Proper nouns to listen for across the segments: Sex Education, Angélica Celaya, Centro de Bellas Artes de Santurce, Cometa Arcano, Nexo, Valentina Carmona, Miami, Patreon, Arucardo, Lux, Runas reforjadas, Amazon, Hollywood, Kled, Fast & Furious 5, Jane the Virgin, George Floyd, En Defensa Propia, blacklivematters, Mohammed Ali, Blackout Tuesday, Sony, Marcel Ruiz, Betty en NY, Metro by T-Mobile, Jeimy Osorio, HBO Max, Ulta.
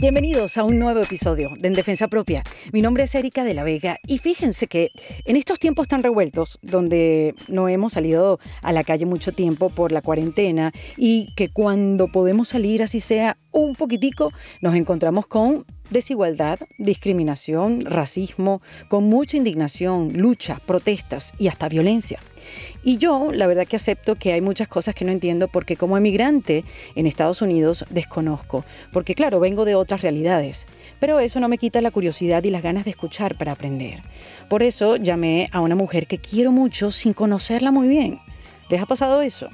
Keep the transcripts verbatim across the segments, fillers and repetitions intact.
Bienvenidos a un nuevo episodio de En Defensa Propia. Mi nombre es Erika de la Vega y fíjense que en estos tiempos tan revueltos, donde no hemos salido a la calle mucho tiempo por la cuarentena y que cuando podemos salir, así sea un poquitico, nos encontramos con desigualdad, discriminación, racismo, con mucha indignación, lucha, protestas y hasta violencia. Y yo, la verdad que acepto que hay muchas cosas que no entiendo porque como emigrante en Estados Unidos desconozco, porque claro, vengo de otras realidades, pero eso no me quita la curiosidad y las ganas de escuchar para aprender. Por eso llamé a una mujer que quiero mucho sin conocerla muy bien. ¿Les ha pasado eso?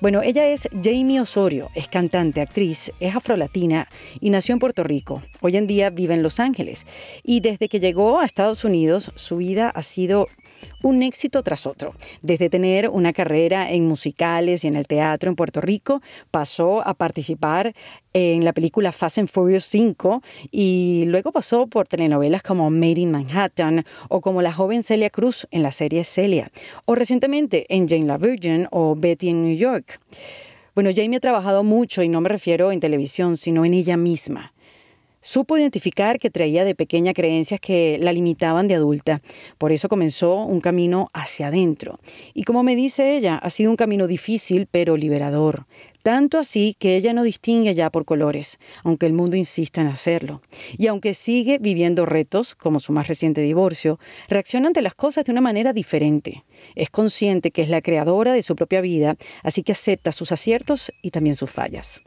Bueno, ella es Jeimy Osorio, es cantante, actriz, es afrolatina y nació en Puerto Rico. Hoy en día vive en Los Ángeles y desde que llegó a Estados Unidos su vida ha sido un éxito tras otro. Desde tener una carrera en musicales y en el teatro en Puerto Rico, pasó a participar en la película Fast and Furious cinco y luego pasó por telenovelas como Maid in Manhattan o como la joven Celia Cruz en la serie Celia o recientemente en Jane the Virgin o Betty en New York. Bueno, Jeimy ha trabajado mucho y no me refiero en televisión, sino en ella misma. Supo identificar que traía de pequeña creencias que la limitaban de adulta. Por eso comenzó un camino hacia adentro. Y como me dice ella, ha sido un camino difícil pero liberador. Tanto así que ella no distingue ya por colores, aunque el mundo insista en hacerlo. Y aunque sigue viviendo retos, como su más reciente divorcio, reacciona ante las cosas de una manera diferente. Es consciente que es la creadora de su propia vida, así que acepta sus aciertos y también sus fallas.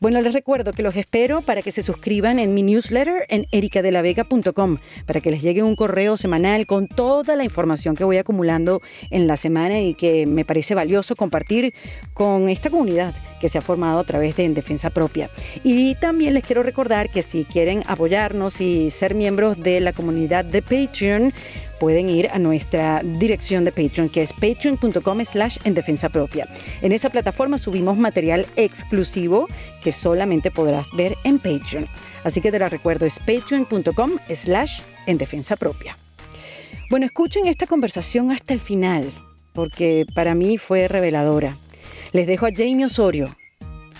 Bueno, les recuerdo que los espero para que se suscriban en mi newsletter en erika de la vega punto com para que les llegue un correo semanal con toda la información que voy acumulando en la semana y que me parece valioso compartir con esta comunidad que se ha formado a través de En Defensa Propia. Y también les quiero recordar que si quieren apoyarnos y ser miembros de la comunidad de Patreon, pueden ir a nuestra dirección de Patreon, que es patreon punto com slash en defensa propia. En esa plataforma subimos material exclusivo que solamente podrás ver en Patreon. Así que te la recuerdo, es patreon punto com slash en defensa propia. Bueno, escuchen esta conversación hasta el final, porque para mí fue reveladora. Les dejo a Jeimy Osorio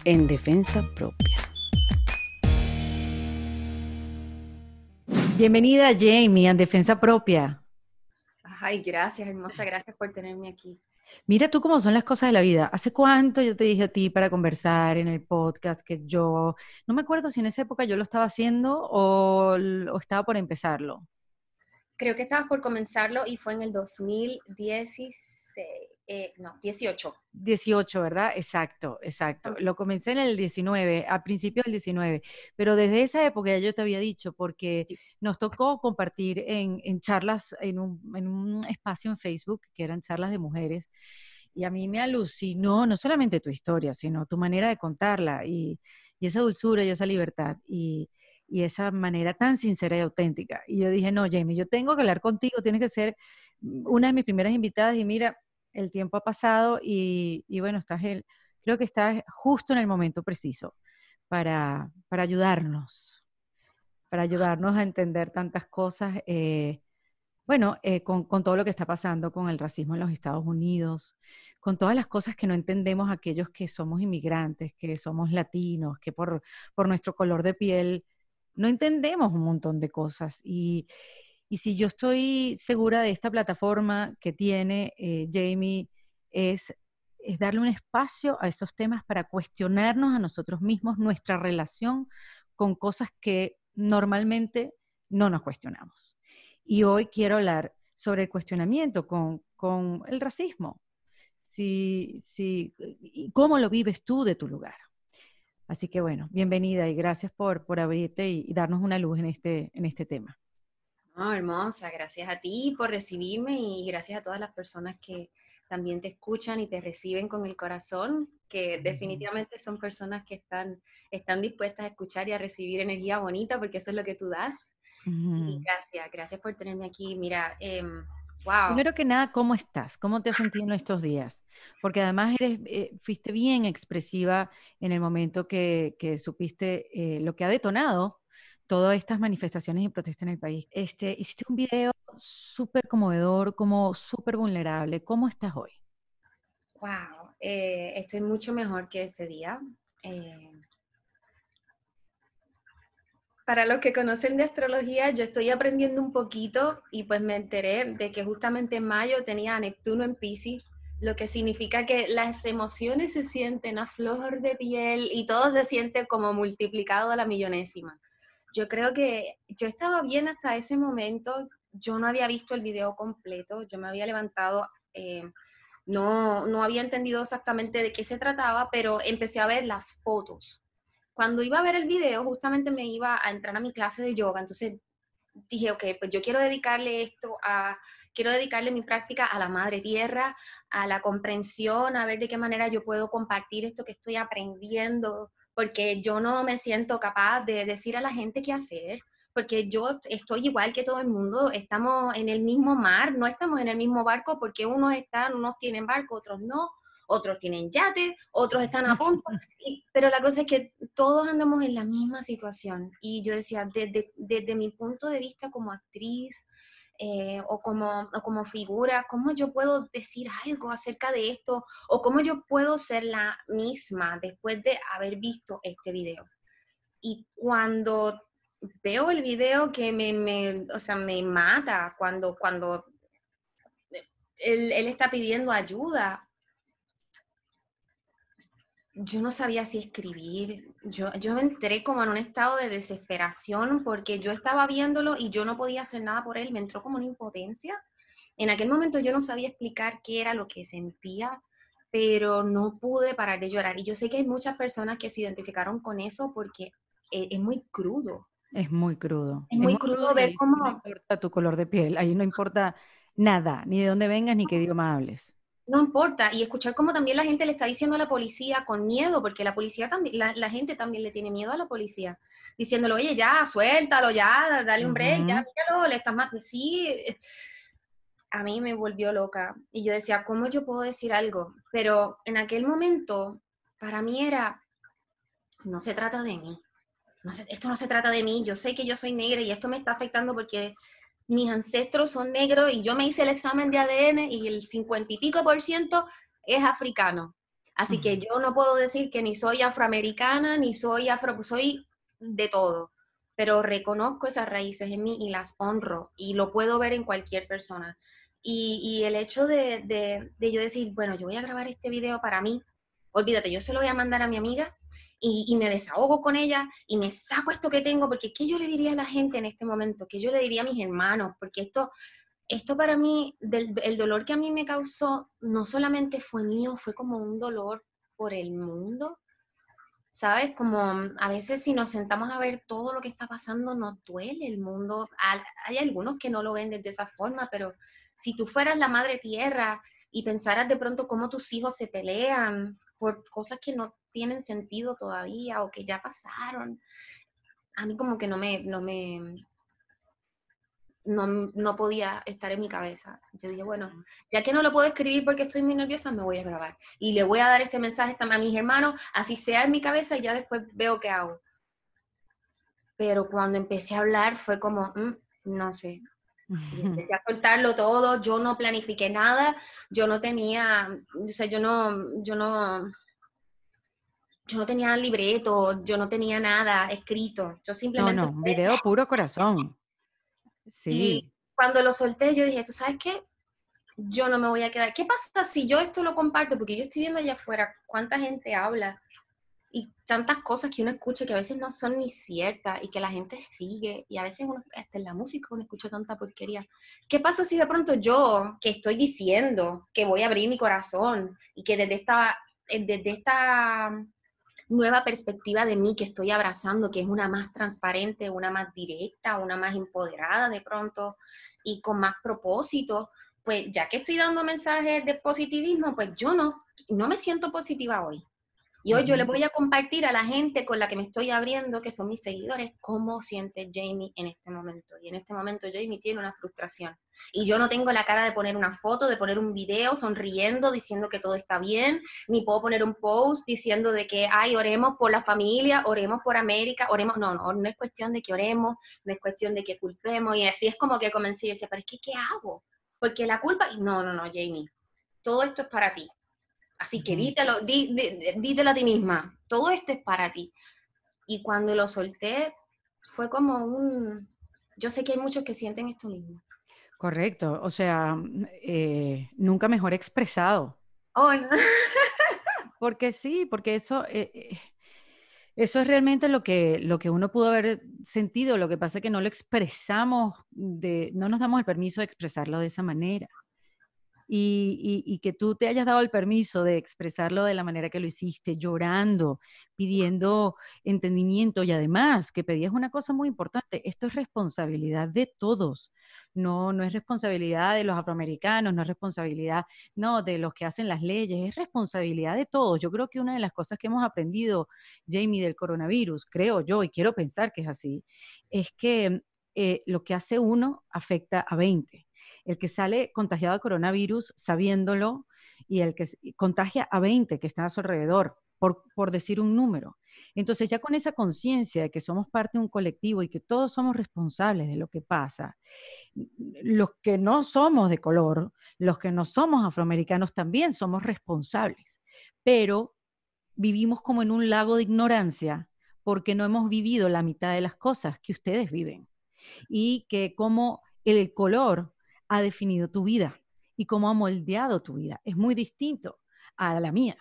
en Defensa Propia. Bienvenida, Jeimy, a Defensa Propia. Ay, gracias, hermosa, gracias por tenerme aquí. Mira tú cómo son las cosas de la vida. ¿Hace cuánto yo te dije a ti para conversar en el podcast que yo... No me acuerdo si en esa época yo lo estaba haciendo o, o estaba por empezarlo. Creo que estabas por comenzarlo y fue en el dos mil dieciséis, eh, no, dieciocho. dieciocho, ¿verdad? Exacto, exacto. Lo comencé en el diecinueve, a principios del diecinueve, pero desde esa época ya yo te había dicho, porque nos tocó compartir en, en charlas, en un, en un espacio en Facebook, que eran charlas de mujeres, y a mí me alucinó no solamente tu historia, sino tu manera de contarla, y, y esa dulzura y esa libertad, y, y esa manera tan sincera y auténtica. Y yo dije, no, Jeimy, yo tengo que hablar contigo, tienes que ser una de mis primeras invitadas, y mira, el tiempo ha pasado y, y bueno, estás el, creo que estás justo en el momento preciso para, para ayudarnos, para ayudarnos a entender tantas cosas, eh, bueno, eh, con, con todo lo que está pasando con el racismo en los Estados Unidos, con todas las cosas que no entendemos aquellos que somos inmigrantes, que somos latinos, que por, por nuestro color de piel no entendemos un montón de cosas. Y Y si yo estoy segura de esta plataforma que tiene eh, Jeimy, es, es darle un espacio a esos temas para cuestionarnos a nosotros mismos nuestra relación con cosas que normalmente no nos cuestionamos. Y hoy quiero hablar sobre el cuestionamiento con, con el racismo. Si, si, ¿Cómo lo vives tú de tu lugar? Así que bueno, bienvenida y gracias por, por abrirte y, y darnos una luz en este, en este tema. Oh, hermosa, gracias a ti por recibirme y gracias a todas las personas que también te escuchan y te reciben con el corazón, que definitivamente son personas que están, están dispuestas a escuchar y a recibir energía bonita, porque eso es lo que tú das. Uh-huh. Y gracias, gracias por tenerme aquí. Mira, eh, wow. Primero que nada, ¿cómo estás? ¿Cómo te has sentido en estos días? Porque además eres, eh, fuiste bien expresiva en el momento que, que supiste eh, lo que ha detonado todas estas manifestaciones y protestas en el país. Este, hiciste un video súper conmovedor, como súper vulnerable. ¿Cómo estás hoy? Wow, eh, estoy mucho mejor que ese día. Eh, Para los que conocen de astrología, yo estoy aprendiendo un poquito y pues me enteré de que justamente en mayo tenía a Neptuno en Piscis, lo que significa que las emociones se sienten a flor de piel y todo se siente como multiplicado a la millonésima. Yo creo que yo estaba bien hasta ese momento, yo no había visto el video completo, yo me había levantado, eh, no, no había entendido exactamente de qué se trataba, pero empecé a ver las fotos. Cuando iba a ver el video, justamente me iba a entrar a mi clase de yoga, entonces dije, ok, pues yo quiero dedicarle esto a, quiero dedicarle mi práctica a la Madre Tierra, a la comprensión, a ver de qué manera yo puedo compartir esto que estoy aprendiendo, porque yo no me siento capaz de decir a la gente qué hacer, porque yo estoy igual que todo el mundo, estamos en el mismo mar, no estamos en el mismo barco, porque unos están, unos tienen barco, otros no, otros tienen yate, otros están a punto, pero la cosa es que todos andamos en la misma situación, y yo decía, desde, desde mi punto de vista como actriz, eh, o, como, o como figura, ¿cómo yo puedo decir algo acerca de esto? ¿O cómo yo puedo ser la misma después de haber visto este video? Y cuando veo el video que me, me, o sea, me mata, cuando, cuando él, él está pidiendo ayuda, yo no sabía si escribir, yo, yo entré como en un estado de desesperación porque yo estaba viéndolo y yo no podía hacer nada por él, me entró como una impotencia. En aquel momento yo no sabía explicar qué era lo que sentía, pero no pude parar de llorar. Y yo sé que hay muchas personas que se identificaron con eso porque es, es muy crudo. Es muy crudo. Es muy, es muy crudo, crudo ver cómo... No importa tu color de piel, ahí no importa nada, ni de dónde vengas ni qué idioma hables. No importa, y escuchar cómo también la gente le está diciendo a la policía con miedo, porque la policía también, la, la gente también le tiene miedo a la policía, diciéndole, oye, ya, suéltalo, ya, dale un break, uh-huh. ya, míralo, le estás matando. Sí, a mí me volvió loca, y yo decía, ¿cómo yo puedo decir algo? Pero en aquel momento, para mí era, no se trata de mí, no se, esto no se trata de mí, yo sé que yo soy negra y esto me está afectando porque... mis ancestros son negros y yo me hice el examen de A D N y el cincuenta y pico por ciento es africano. Así uh-huh. que yo no puedo decir que ni soy afroamericana, ni soy afro, soy de todo. Pero reconozco esas raíces en mí y las honro. Y lo puedo ver en cualquier persona. Y, y el hecho de, de, de yo decir, bueno, yo voy a grabar este video para mí. Olvídate, yo se lo voy a mandar a mi amiga y, y me desahogo con ella y me saco esto que tengo, porque ¿qué yo le diría a la gente en este momento? ¿Qué yo le diría a mis hermanos? Porque esto, esto para mí, del, el dolor que a mí me causó, no solamente fue mío, fue como un dolor por el mundo, ¿sabes? Como a veces si nos sentamos a ver todo lo que está pasando, nos duele el mundo. Hay algunos que no lo ven de esa forma, pero si tú fueras la Madre Tierra y pensaras de pronto cómo tus hijos se pelean, por cosas que no tienen sentido todavía o que ya pasaron. A mí como que no me, no me, no, no podía estar en mi cabeza. Yo dije, bueno, ya que no lo puedo escribir porque estoy muy nerviosa, me voy a grabar. Y le voy a dar este mensaje a mis hermanos, así sea en mi cabeza y ya después veo qué hago. Pero cuando empecé a hablar fue como, mm, no sé. Y empecé a soltarlo todo, yo no planifiqué nada, yo no tenía, o sea, yo no, yo no, yo no tenía libreto, yo no tenía nada escrito, yo simplemente... No, no, un video puro corazón. Sí. Y cuando lo solté yo dije, ¿tú sabes qué? Yo no me voy a quedar. ¿Qué pasa si yo esto lo comparto? Porque yo estoy viendo allá afuera cuánta gente habla y tantas cosas que uno escucha que a veces no son ni ciertas y que la gente sigue, y a veces uno, hasta en la música uno escucha tanta porquería. ¿Qué pasa si de pronto yo, que estoy diciendo que voy a abrir mi corazón y que desde esta, desde esta nueva perspectiva de mí que estoy abrazando, que es una más transparente, una más directa, una más empoderada de pronto y con más propósito, pues ya que estoy dando mensajes de positivismo, pues yo no, no me siento positiva hoy? Y hoy yo le voy a compartir a la gente con la que me estoy abriendo, que son mis seguidores, cómo siente Jeimy en este momento. Y en este momento Jeimy tiene una frustración. Y yo no tengo la cara de poner una foto, de poner un video sonriendo, diciendo que todo está bien, ni puedo poner un post diciendo de que, ay, oremos por la familia, oremos por América, oremos, no, no, no es cuestión de que oremos, no es cuestión de que culpemos. Y así es como que comencé, yo decía, pero es que, ¿qué hago? Porque la culpa, no, no, no, Jeimy, todo esto es para ti. Así que dítelo, dí, dí, dítelo a ti misma, todo esto es para ti. Y cuando lo solté, fue como un... Yo sé que hay muchos que sienten esto mismo. Correcto, o sea, eh, nunca mejor expresado. Oh, no. Porque sí, porque eso... Eh, Eso es realmente lo que, lo que uno pudo haber sentido, lo que pasa es que no lo expresamos, de, no nos damos el permiso de expresarlo de esa manera. Y, y, y que tú te hayas dado el permiso de expresarlo de la manera que lo hiciste, llorando, pidiendo entendimiento y además que pedías una cosa muy importante, esto es responsabilidad de todos. No, no es responsabilidad de los afroamericanos, no es responsabilidad no, de los que hacen las leyes, es responsabilidad de todos. Yo creo que una de las cosas que hemos aprendido, Jeimy, del coronavirus, creo yo, y quiero pensar que es así, es que eh, lo que hace uno afecta a veinte. El que sale contagiado de coronavirus sabiéndolo y el que contagia a veinte que están a su alrededor, por, por decir un número. Entonces ya con esa conciencia de que somos parte de un colectivo y que todos somos responsables de lo que pasa, los que no somos de color, los que no somos afroamericanos también somos responsables, pero vivimos como en un lago de ignorancia porque no hemos vivido la mitad de las cosas que ustedes viven y que como el color ha definido tu vida y cómo ha moldeado tu vida, es muy distinto a la mía.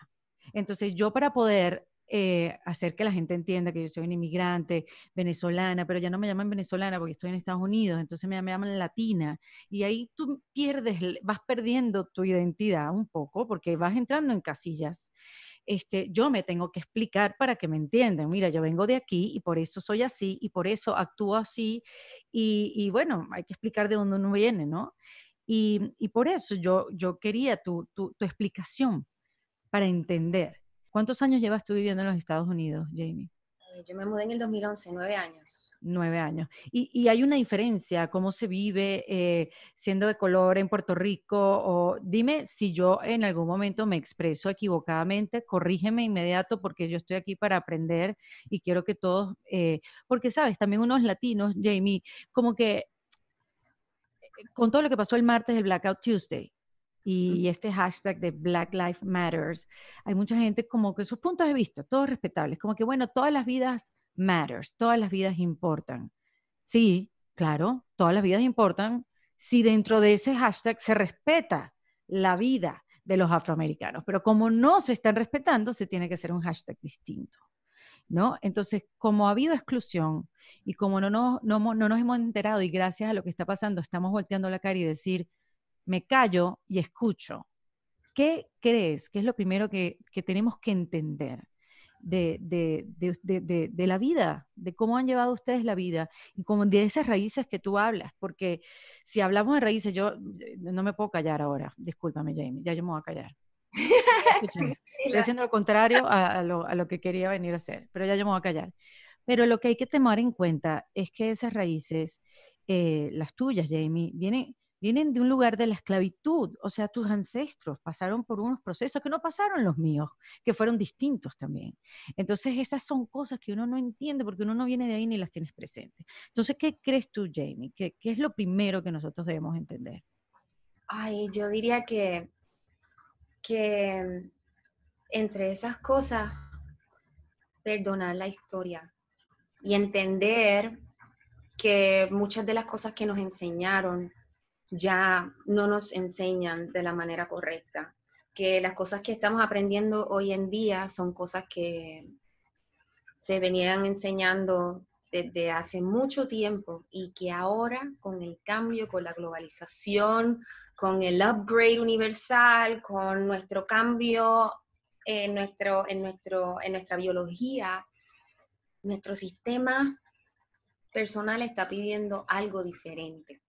Entonces yo para poder... Eh, hacer que la gente entienda que yo soy una inmigrante venezolana, pero ya no me llaman venezolana porque estoy en Estados Unidos, entonces me, me llaman latina, y ahí tú pierdes, vas perdiendo tu identidad un poco, porque vas entrando en casillas. Este, yo me tengo que explicar para que me entiendan, mira, yo vengo de aquí y por eso soy así, y por eso actúo así, y, y bueno, hay que explicar de dónde uno viene, ¿no? Y, y por eso yo, yo quería tu, tu, tu explicación para entender. ¿Cuántos años llevas tú viviendo en los Estados Unidos, Jeimy? Yo me mudé en el dos mil once, nueve años. Nueve años. ¿Y, y hay una diferencia? ¿Cómo se vive eh, siendo de color en Puerto Rico? O, dime si yo en algún momento me expreso equivocadamente, corrígeme inmediato porque yo estoy aquí para aprender y quiero que todos... Eh, porque, ¿sabes? También unos latinos, Jeimy, como que con todo lo que pasó el martes del Blackout Tuesday, y este hashtag de Black Lives Matter, hay mucha gente como que sus puntos de vista, todos respetables, como que bueno, todas las vidas matters, todas las vidas importan. Sí, claro, todas las vidas importan si dentro de ese hashtag se respeta la vida de los afroamericanos, pero como no se están respetando, se tiene que hacer un hashtag distinto, ¿no? Entonces, como ha habido exclusión y como no nos, no, no nos hemos enterado y gracias a lo que está pasando estamos volteando la cara y decir, me callo y escucho. ¿Qué crees que es lo primero que, que tenemos que entender de, de, de, de, de, de la vida, de cómo han llevado ustedes la vida y como de esas raíces que tú hablas? Porque si hablamos de raíces, yo no me puedo callar ahora. Discúlpame, Jeimy, ya yo me voy a callar. Escúchame, estoy haciendo lo contrario a, a, lo, a lo que quería venir a hacer, pero ya yo me voy a callar. Pero lo que hay que tomar en cuenta es que esas raíces, eh, las tuyas, Jeimy, vienen... Vienen de un lugar de la esclavitud, o sea, tus ancestros pasaron por unos procesos que no pasaron los míos, que fueron distintos también. Entonces, esas son cosas que uno no entiende porque uno no viene de ahí ni las tienes presentes. Entonces, ¿qué crees tú, Jeimy? ¿Qué, qué es lo primero que nosotros debemos entender? Ay, yo diría que, que entre esas cosas, perdonar la historia y entender que muchas de las cosas que nos enseñaron ya no nos enseñan de la manera correcta, que las cosas que estamos aprendiendo hoy en día son cosas que se venían enseñando desde hace mucho tiempo y que ahora con el cambio, con la globalización, con el upgrade universal, con nuestro cambio en, nuestro, en, nuestro, en nuestra biología, nuestro sistema personal está pidiendo algo diferente.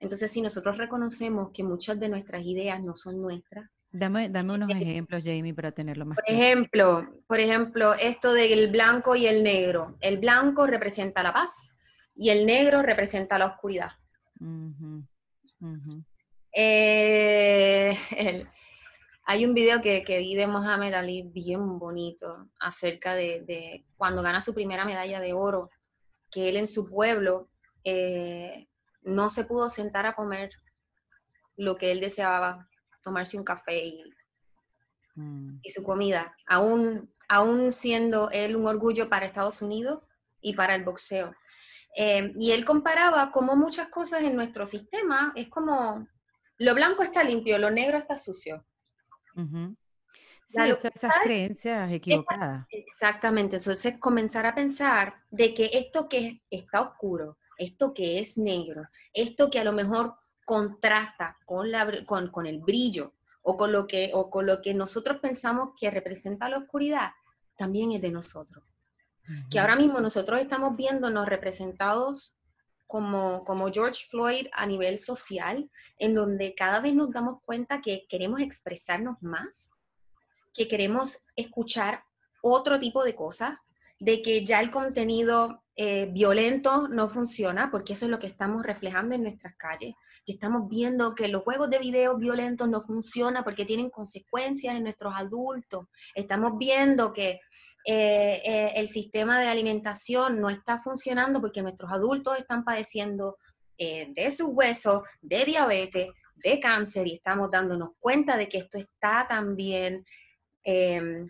Entonces, si nosotros reconocemos que muchas de nuestras ideas no son nuestras. Dame, dame unos ejemplos, Jeimy, para tenerlo más por claro. Ejemplo, por ejemplo, esto del blanco y el negro. El blanco representa la paz y el negro representa la oscuridad. Uh-huh, uh-huh. Eh, el, hay un video que, que vi de Mohammed Ali bien bonito acerca de, de cuando gana su primera medalla de oro, que él en su pueblo... Eh, no se pudo sentar a comer lo que él deseaba, tomarse un café y, mm. y su comida, aún, aún siendo él un orgullo para Estados Unidos y para el boxeo. Eh, y él comparaba cómo muchas cosas en nuestro sistema es como, lo blanco está limpio, lo negro está sucio. Uh-huh. Sí, esas, esas creencias equivocadas. Esa, exactamente, entonces comenzar a pensar de que esto que está oscuro, esto que es negro, esto que a lo mejor contrasta con, la, con, con el brillo o con, lo que, o con lo que nosotros pensamos que representa la oscuridad, también es de nosotros. Uh-huh. Que ahora mismo nosotros estamos viéndonos representados como, como George Floyd a nivel social, en donde cada vez nos damos cuenta que queremos expresarnos más, que queremos escuchar otro tipo de cosas, de que ya el contenido eh, violento no funciona, porque eso es lo que estamos reflejando en nuestras calles. Ya estamos viendo que los juegos de video violentos no funcionan porque tienen consecuencias en nuestros adultos. Estamos viendo que eh, eh, el sistema de alimentación no está funcionando porque nuestros adultos están padeciendo eh, de sus huesos, de diabetes, de cáncer, y estamos dándonos cuenta de que esto está también... Eh,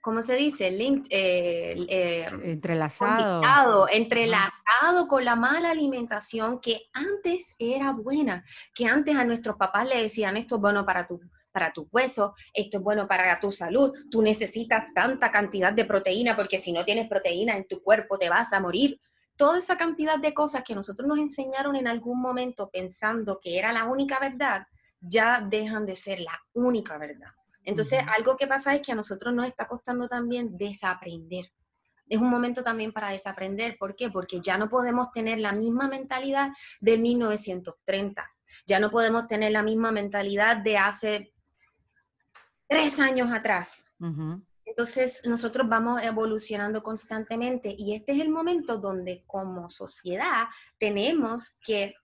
¿cómo se dice? Linked, eh, eh, entrelazado. Entrelazado con la mala alimentación que antes era buena, que antes a nuestros papás le decían esto es bueno para tu, para tus huesos, esto es bueno para tu salud, tú necesitas tanta cantidad de proteína porque si no tienes proteína en tu cuerpo te vas a morir. Toda esa cantidad de cosas que nosotros nos enseñaron en algún momento pensando que era la única verdad, ya dejan de ser la única verdad. Entonces, algo que pasa es que a nosotros nos está costando también desaprender. Es un momento también para desaprender. ¿Por qué? Porque ya no podemos tener la misma mentalidad de mil novecientos treinta. Ya no podemos tener la misma mentalidad de hace tres años atrás. Uh-huh. Entonces, nosotros vamos evolucionando constantemente. Y este es el momento donde, como sociedad, tenemos que...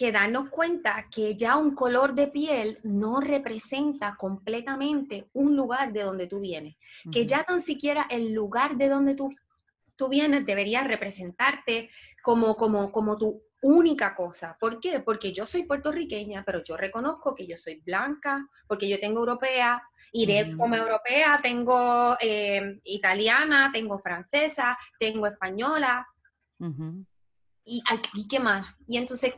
que darnos cuenta que ya un color de piel no representa completamente un lugar de donde tú vienes. Uh-huh. Que ya tan siquiera el lugar de donde tú, tú vienes debería representarte como, como, como tu única cosa. ¿Por qué? Porque yo soy puertorriqueña, pero yo reconozco que yo soy blanca, porque yo tengo europea, y de, uh-huh, como europea tengo eh, italiana, tengo francesa, tengo española. Uh-huh. ¿Y aquí qué más? Y entonces...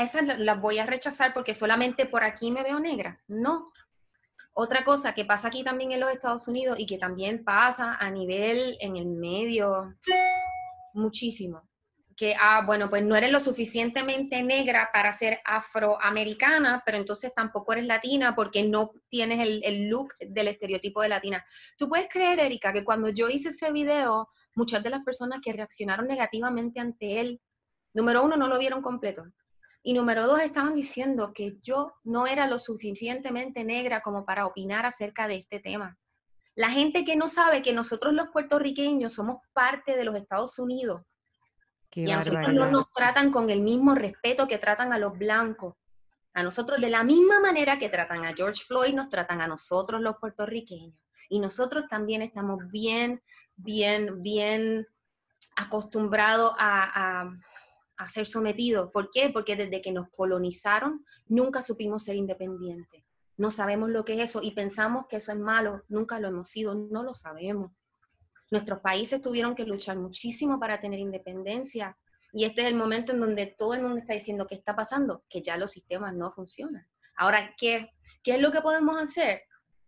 esas las voy a rechazar porque solamente por aquí me veo negra. No. Otra cosa que pasa aquí también en los Estados Unidos y que también pasa a nivel en el medio muchísimo. Que, ah, bueno, pues no eres lo suficientemente negra para ser afroamericana, pero entonces tampoco eres latina porque no tienes el, el look del estereotipo de latina. ¿Tú puedes creer, Erika, que cuando yo hice ese video, muchas de las personas que reaccionaron negativamente ante él, número uno, no lo vieron completo? Y número dos, estaban diciendo que yo no era lo suficientemente negra como para opinar acerca de este tema. La gente que no sabe que nosotros los puertorriqueños somos parte de los Estados Unidos. Qué y a nosotros barbaridad. No nos tratan con el mismo respeto que tratan a los blancos. A nosotros de la misma manera que tratan a George Floyd, nos tratan a nosotros los puertorriqueños. Y nosotros también estamos bien, bien, bien acostumbrados a... a a ser sometidos. ¿Por qué? Porque desde que nos colonizaron, nunca supimos ser independientes. No sabemos lo que es eso y pensamos que eso es malo. Nunca lo hemos sido, no lo sabemos. Nuestros países tuvieron que luchar muchísimo para tener independencia y este es el momento en donde todo el mundo está diciendo ¿qué está pasando? Que ya los sistemas no funcionan. Ahora, ¿qué, qué es lo que podemos hacer?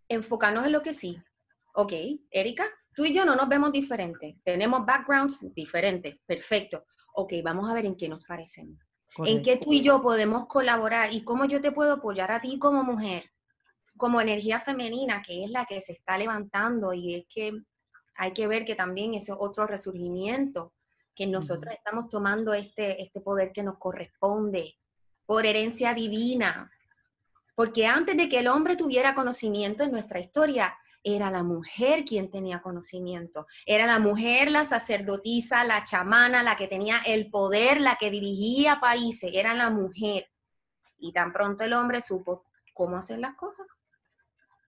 Enfocarnos en lo que sí. Ok, Erika, tú y yo no nos vemos diferentes. Tenemos backgrounds diferentes. Perfecto. Ok, vamos a ver en qué nos parecemos. Correcto. En qué tú y yo podemos colaborar y cómo yo te puedo apoyar a ti como mujer, como energía femenina, que es la que se está levantando, y es que hay que ver que también ese otro resurgimiento, que nosotros, uh-huh, estamos tomando este, este poder que nos corresponde por herencia divina. Porque antes de que el hombre tuviera conocimiento en nuestra historia, era la mujer quien tenía conocimiento, era la mujer, la sacerdotisa, la chamana, la que tenía el poder, la que dirigía países, era la mujer. Y tan pronto el hombre supo cómo hacer las cosas.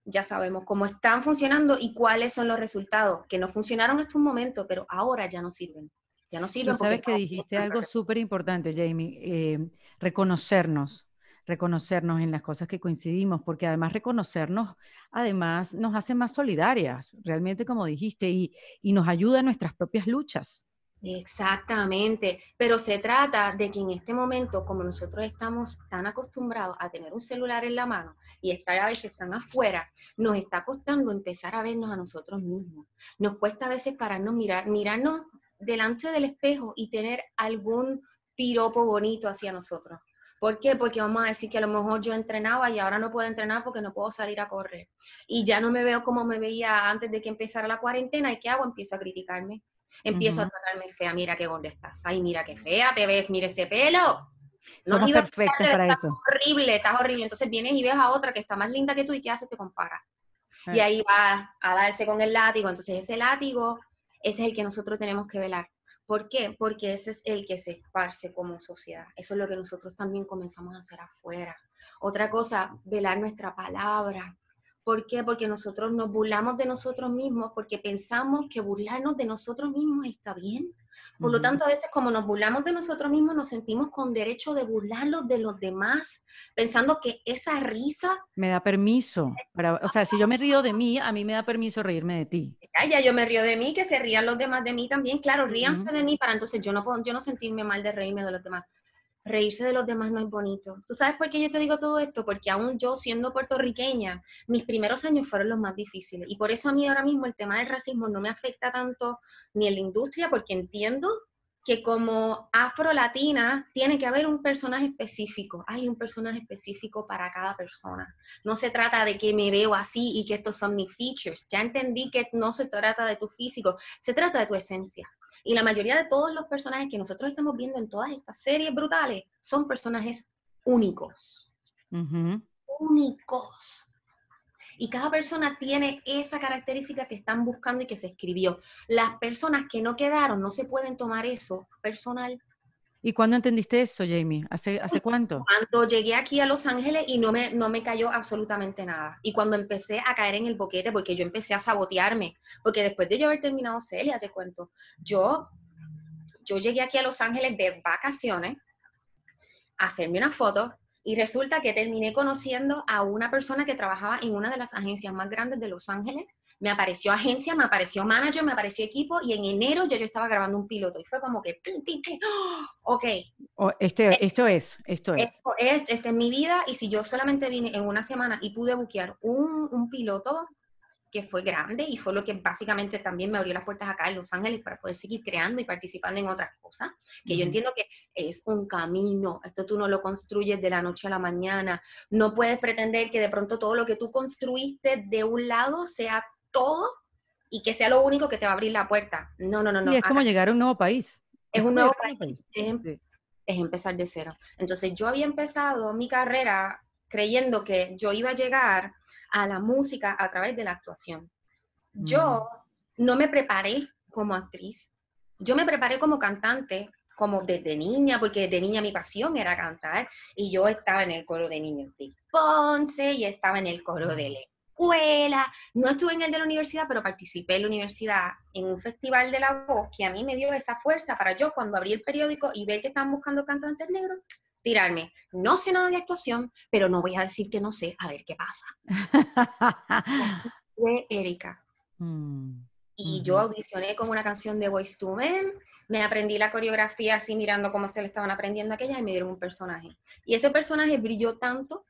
Ya sabemos cómo están funcionando y cuáles son los resultados, que no funcionaron hasta un momento, pero ahora ya no sirven. Ya no sirven. Tú sabes que dijiste algo súper importante, Jeimy, eh, reconocernos. reconocernos en las cosas que coincidimos, porque además reconocernos, además nos hace más solidarias, realmente como dijiste, y, y nos ayuda en nuestras propias luchas. Exactamente, pero se trata de que en este momento, como nosotros estamos tan acostumbrados a tener un celular en la mano y estar a veces tan afuera, nos está costando empezar a vernos a nosotros mismos. Nos cuesta a veces pararnos, mirar, mirarnos delante del espejo y tener algún piropo bonito hacia nosotros. ¿Por qué? Porque vamos a decir que a lo mejor yo entrenaba y ahora no puedo entrenar porque no puedo salir a correr. Y ya no me veo como me veía antes de que empezara la cuarentena. ¿Y qué hago? Empiezo a criticarme. Empiezo uh-huh. a tratarme fea. Mira qué gorda estás. Ay, mira qué fea te ves. Mira ese pelo. No somos perfectos para eso. Estás horrible, estás horrible. Entonces vienes y ves a otra que está más linda que tú y ¿qué haces? Te comparas. Uh-huh. Y ahí va a darse con el látigo. Entonces ese látigo, ese es el que nosotros tenemos que velar. ¿Por qué? Porque ese es el que se esparce como sociedad. Eso es lo que nosotros también comenzamos a hacer afuera. Otra cosa, velar nuestra palabra. ¿Por qué? Porque nosotros nos burlamos de nosotros mismos, porque pensamos que burlarnos de nosotros mismos está bien. Por uh-huh. lo tanto, a veces como nos burlamos de nosotros mismos, nos sentimos con derecho de burlarnos de los demás, pensando que esa risa... Me da permiso. Para, o sea, si yo me río de mí, a mí me da permiso reírme de ti. Ya, ya yo me río de mí, que se rían los demás de mí también. Claro, ríanse uh-huh. de mí para entonces yo no, puedo, yo no sentirme mal de reírme de los demás. Reírse de los demás no es bonito. ¿Tú sabes por qué yo te digo todo esto? Porque aún yo, siendo puertorriqueña, mis primeros años fueron los más difíciles. Y por eso a mí ahora mismo el tema del racismo no me afecta tanto ni en la industria, porque entiendo que como afro-latina tiene que haber un personaje específico. Hay un personaje específico para cada persona. No se trata de que me veo así y que estos son mis features. Ya entendí que no se trata de tu físico, se trata de tu esencia. Y la mayoría de todos los personajes que nosotros estamos viendo en todas estas series brutales son personajes únicos. Uh-huh. Únicos. Y cada persona tiene esa característica que están buscando y que se escribió. Las personas que no quedaron no se pueden tomar eso personal. ¿Y cuándo entendiste eso, Jeimy? ¿Hace, hace cuánto? Cuando llegué aquí a Los Ángeles y no me, no me cayó absolutamente nada. Y cuando empecé a caer en el boquete, porque yo empecé a sabotearme, porque después de yo haber terminado Celia, te cuento, yo, yo llegué aquí a Los Ángeles de vacaciones a hacerme una foto y resulta que terminé conociendo a una persona que trabajaba en una de las agencias más grandes de Los Ángeles. Me apareció agencia, me apareció manager, me apareció equipo, y en enero ya yo estaba grabando un piloto, y fue como que, tin, tin, tin. ¡Oh! Ok. Oh, este, esto es, esto es. Esto es, esta es mi vida, y si yo solamente vine en una semana y pude buquear un, un piloto que fue grande, y fue lo que básicamente también me abrió las puertas acá en Los Ángeles para poder seguir creando y participando en otras cosas, que mm-hmm. yo entiendo que es un camino, esto tú no lo construyes de la noche a la mañana, no puedes pretender que de pronto todo lo que tú construiste de un lado sea todo y que sea lo único que te va a abrir la puerta. No, no, no. no. Y es como llegar a un nuevo país. Es, es un nuevo país. país. Es, sí. es empezar de cero. Entonces yo había empezado mi carrera creyendo que yo iba a llegar a la música a través de la actuación. Yo mm. no me preparé como actriz. Yo me preparé como cantante, como desde niña, porque desde niña mi pasión era cantar. Y yo estaba en el coro de niños de Ponce y estaba en el coro de León. Escuela. No estuve en el de la universidad, pero participé en la universidad en un festival de la voz que a mí me dio esa fuerza para yo, cuando abrí el periódico y ver que estaban buscando cantantes negros, tirarme. No sé nada de actuación, pero no voy a decir que no sé, a ver qué pasa. Así fue, Erika. Mm. Y mm-hmm. yo audicioné con una canción de Boyz two Men, me aprendí la coreografía así mirando cómo se le estaban aprendiendo a aquellas y me dieron un personaje. Y ese personaje brilló tanto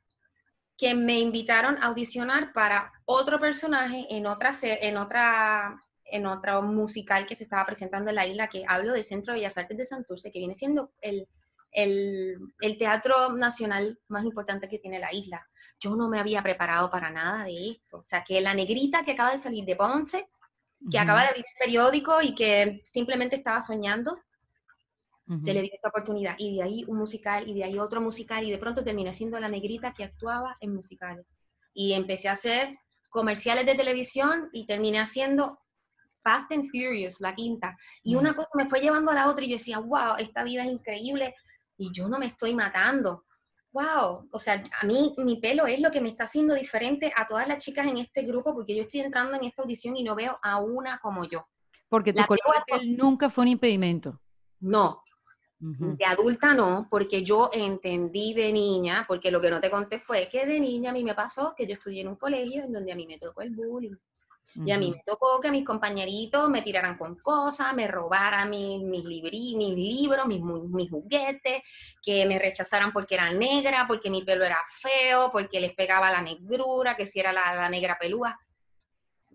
que me invitaron a audicionar para otro personaje en otra, en, otra, en otra musical que se estaba presentando en la isla, que hablo del Centro de Bellas Artes de Santurce, que viene siendo el, el, el teatro nacional más importante que tiene la isla. Yo no me había preparado para nada de esto. O sea, que la negrita que acaba de salir de Ponce, que uh-huh. acaba de abrir el periódico y que simplemente estaba soñando, Uh-huh. se le dio esta oportunidad, y de ahí un musical, y de ahí otro musical, y de pronto terminé siendo la negrita que actuaba en musicales. Y empecé a hacer comerciales de televisión, y terminé haciendo Fast and Furious, la quinta. Y uh-huh. una cosa me fue llevando a la otra, y yo decía, wow, esta vida es increíble, y yo no me estoy matando. Wow, o sea, a mí, mi pelo es lo que me está haciendo diferente a todas las chicas en este grupo, porque yo estoy entrando en esta audición y no veo a una como yo. Porque tu la color de piel nunca fue un impedimento. No. Uh-huh. De adulta no, porque yo entendí de niña, porque lo que no te conté fue que de niña a mí me pasó que yo estudié en un colegio en donde a mí me tocó el bullying. Uh-huh. Y a mí me tocó que mis compañeritos me tiraran con cosas, me robaran mis, mis, librí, mis libros, mis, mis juguetes, que me rechazaran porque era negra, porque mi pelo era feo, porque les pegaba la negrura, que si era la, la negra pelúa.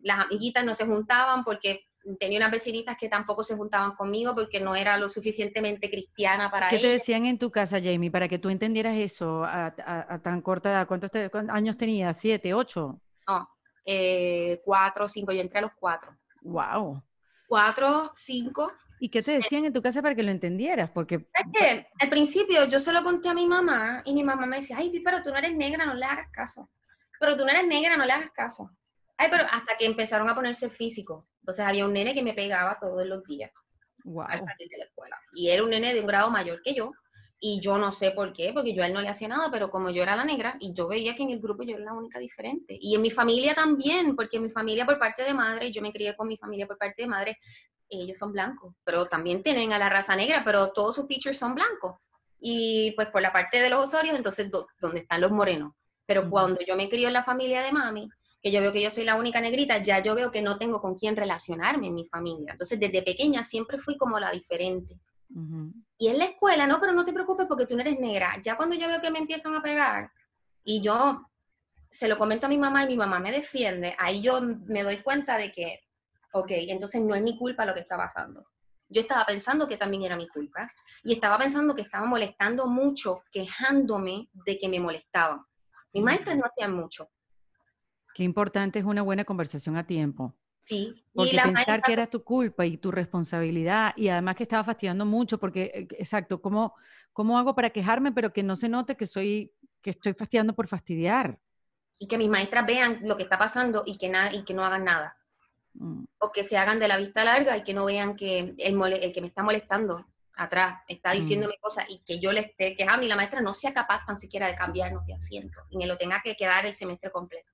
Las amiguitas no se juntaban porque... Tenía unas vecinitas que tampoco se juntaban conmigo porque no era lo suficientemente cristiana para ellas. ¿Qué te decían en tu casa, Jeimy, para que tú entendieras eso a, a, a tan corta edad? ¿Cuántos, te, ¿Cuántos años tenías? ¿Siete, ocho? No, eh, cuatro, cinco. Yo entré a los cuatro. Wow. Cuatro, cinco. ¿Y qué te siete. decían en tu casa para que lo entendieras? Porque... Es que al principio yo se lo conté a mi mamá y mi mamá me decía, ay, pero tú no eres negra, no le hagas caso. Pero tú no eres negra, no le hagas caso. Ay, pero hasta que empezaron a ponerse físico. Entonces había un nene que me pegaba todos los días. Wow. Al salir de la escuela. Y era un nene de un grado mayor que yo. Y yo no sé por qué, porque yo a él no le hacía nada, pero como yo era la negra, y yo veía que en el grupo yo era la única diferente. Y en mi familia también, porque en mi familia por parte de madre, yo me crié con mi familia por parte de madre, ellos son blancos, pero también tienen a la raza negra, pero todos sus features son blancos. Y pues por la parte de los Osorios, entonces, do, donde están los morenos. Pero uh-huh. cuando yo me crio en la familia de mami, que yo veo que yo soy la única negrita, ya yo veo que no tengo con quién relacionarme en mi familia. Entonces, desde pequeña siempre fui como la diferente. Uh-huh. Y en la escuela, no, pero no te preocupes porque tú no eres negra. Ya cuando yo veo que me empiezan a pegar, y yo se lo comento a mi mamá y mi mamá me defiende, ahí yo me doy cuenta de que, ok, entonces no es mi culpa lo que está pasando. Yo estaba pensando que también era mi culpa, y estaba pensando que estaba molestando mucho, quejándome de que me molestaban. Mis maestras no hacían mucho. Qué importante es una buena conversación a tiempo. Sí. Porque y la pensar maestra... que era tu culpa y tu responsabilidad, y además que estaba fastidiando mucho, porque, exacto, ¿cómo, cómo hago para quejarme, pero que no se note que, soy, que estoy fastidiando por fastidiar? Y que mis maestras vean lo que está pasando y que, na- y que no hagan nada. Mm. O que se hagan de la vista larga y que no vean que el, mole- el que me está molestando atrás está diciéndome mm. cosas y que yo le esté quejando y la maestra no sea capaz tan siquiera de cambiarnos de asiento y me lo tenga que quedar el semestre completo.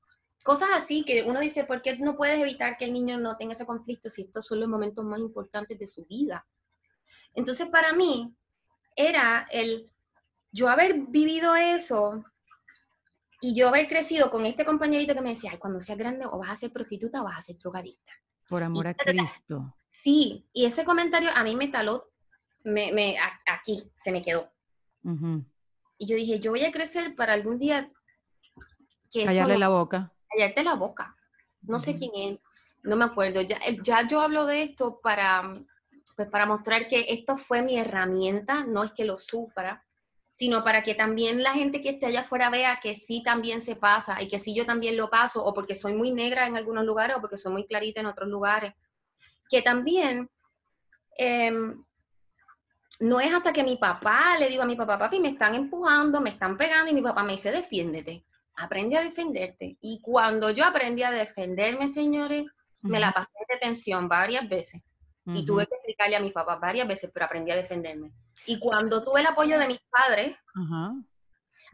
Cosas así que uno dice, ¿por qué no puedes evitar que el niño no tenga ese conflicto si estos son los momentos más importantes de su vida? Entonces, para mí, era el yo haber vivido eso y yo haber crecido con este compañerito que me decía, ay, cuando seas grande o vas a ser prostituta o vas a ser drogadista. Por amor y, a Cristo. Sí, y ese comentario a mí me taló, me, me, a, aquí se me quedó. Uh-huh. Y yo dije, yo voy a crecer para algún día... Que callarle lo, la boca. Callarte la boca. No sé quién es, no me acuerdo. Ya, ya yo hablo de esto para, pues para mostrar que esto fue mi herramienta, no es que lo sufra, sino para que también la gente que esté allá afuera vea que sí también se pasa y que sí yo también lo paso, o porque soy muy negra en algunos lugares o porque soy muy clarita en otros lugares. Que también... Eh, No es hasta que mi papá, le digo a mi papá, papi, me están empujando, me están pegando, y mi papá me dice, defiéndete. Aprende a defenderte. Y cuando yo aprendí a defenderme, señores, uh-huh. me la pasé en detención varias veces. Uh-huh. Y tuve que explicarle a mis papás varias veces, pero aprendí a defenderme. Y cuando tuve el apoyo de mis padres, uh-huh.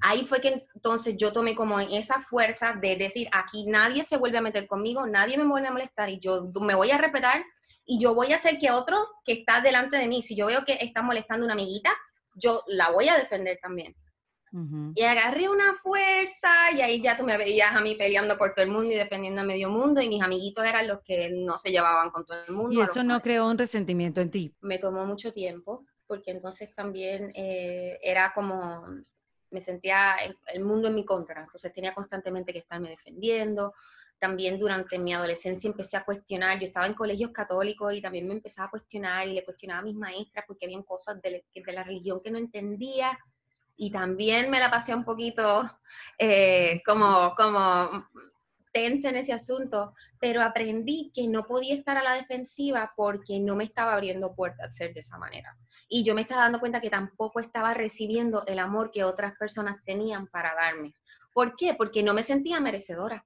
ahí fue que entonces yo tomé como esa fuerza de decir, aquí nadie se vuelve a meter conmigo, nadie me vuelve a molestar, y yo me voy a respetar, y yo voy a hacer que otro que está delante de mí, si yo veo que está molestando una amiguita, yo la voy a defender también. Uh-huh. Y agarré una fuerza y ahí ya tú me veías a mí peleando por todo el mundo y defendiendo a medio mundo, y mis amiguitos eran los que no se llevaban con todo el mundo. ¿Y eso no creó un resentimiento en ti? Me tomó mucho tiempo, porque entonces también eh, era como, me sentía el, el mundo en mi contra, entonces tenía constantemente que estarme defendiendo. También durante mi adolescencia empecé a cuestionar, yo estaba en colegios católicos y también me empezaba a cuestionar y le cuestionaba a mis maestras porque habían cosas de, de la religión que no entendía. Y también me la pasé un poquito eh, como, como tensa en ese asunto, pero aprendí que no podía estar a la defensiva porque no me estaba abriendo puertas a ser de esa manera. Y yo me estaba dando cuenta que tampoco estaba recibiendo el amor que otras personas tenían para darme. ¿Por qué? Porque no me sentía merecedora.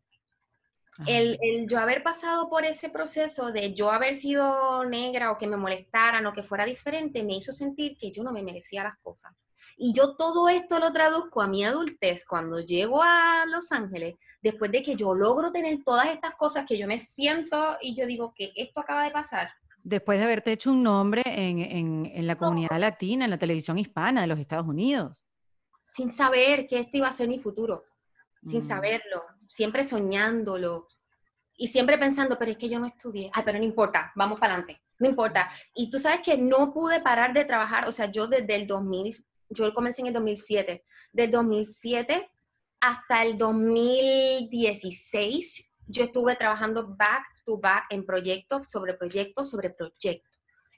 El, el yo haber pasado por ese proceso de yo haber sido negra o que me molestaran o que fuera diferente me hizo sentir que yo no me merecía las cosas. Y yo todo esto lo traduzco a mi adultez cuando llego a Los Ángeles, después de que yo logro tener todas estas cosas que yo me siento y yo digo que esto acaba de pasar, Después de haberte hecho un nombre en, en, en la comunidad no. latina, en la televisión hispana de los Estados Unidos. Sin saber que esto iba a ser mi futuro, sin mm. saberlo, siempre soñándolo y siempre pensando, pero es que yo no estudié, ay, pero no importa, vamos para adelante, no importa. Y tú sabes que no pude parar de trabajar, o sea, yo desde el dos mil, yo comencé en el dos mil siete, del dos mil siete hasta el dos mil dieciséis, yo estuve trabajando back to back en proyectos, sobre proyectos, sobre proyectos,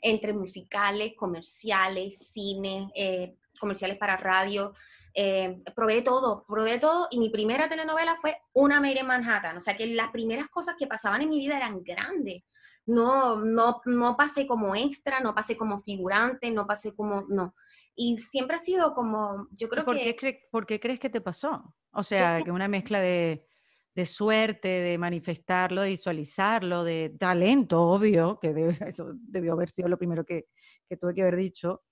entre musicales, comerciales, cine, eh, comerciales para radio, eh, probé todo, probé todo, y mi primera telenovela fue una Maid in Manhattan, o sea que las primeras cosas que pasaban en mi vida eran grandes, no, no, no pasé como extra, no pasé como figurante, no pasé como, no, y siempre ha sido como, yo creo por que... Qué cre- ¿Por qué crees que te pasó? O sea, yo... que una mezcla de... de suerte, de manifestarlo, de visualizarlo, de talento, obvio, que debe, eso debió haber sido lo primero que, que tuve que haber dicho.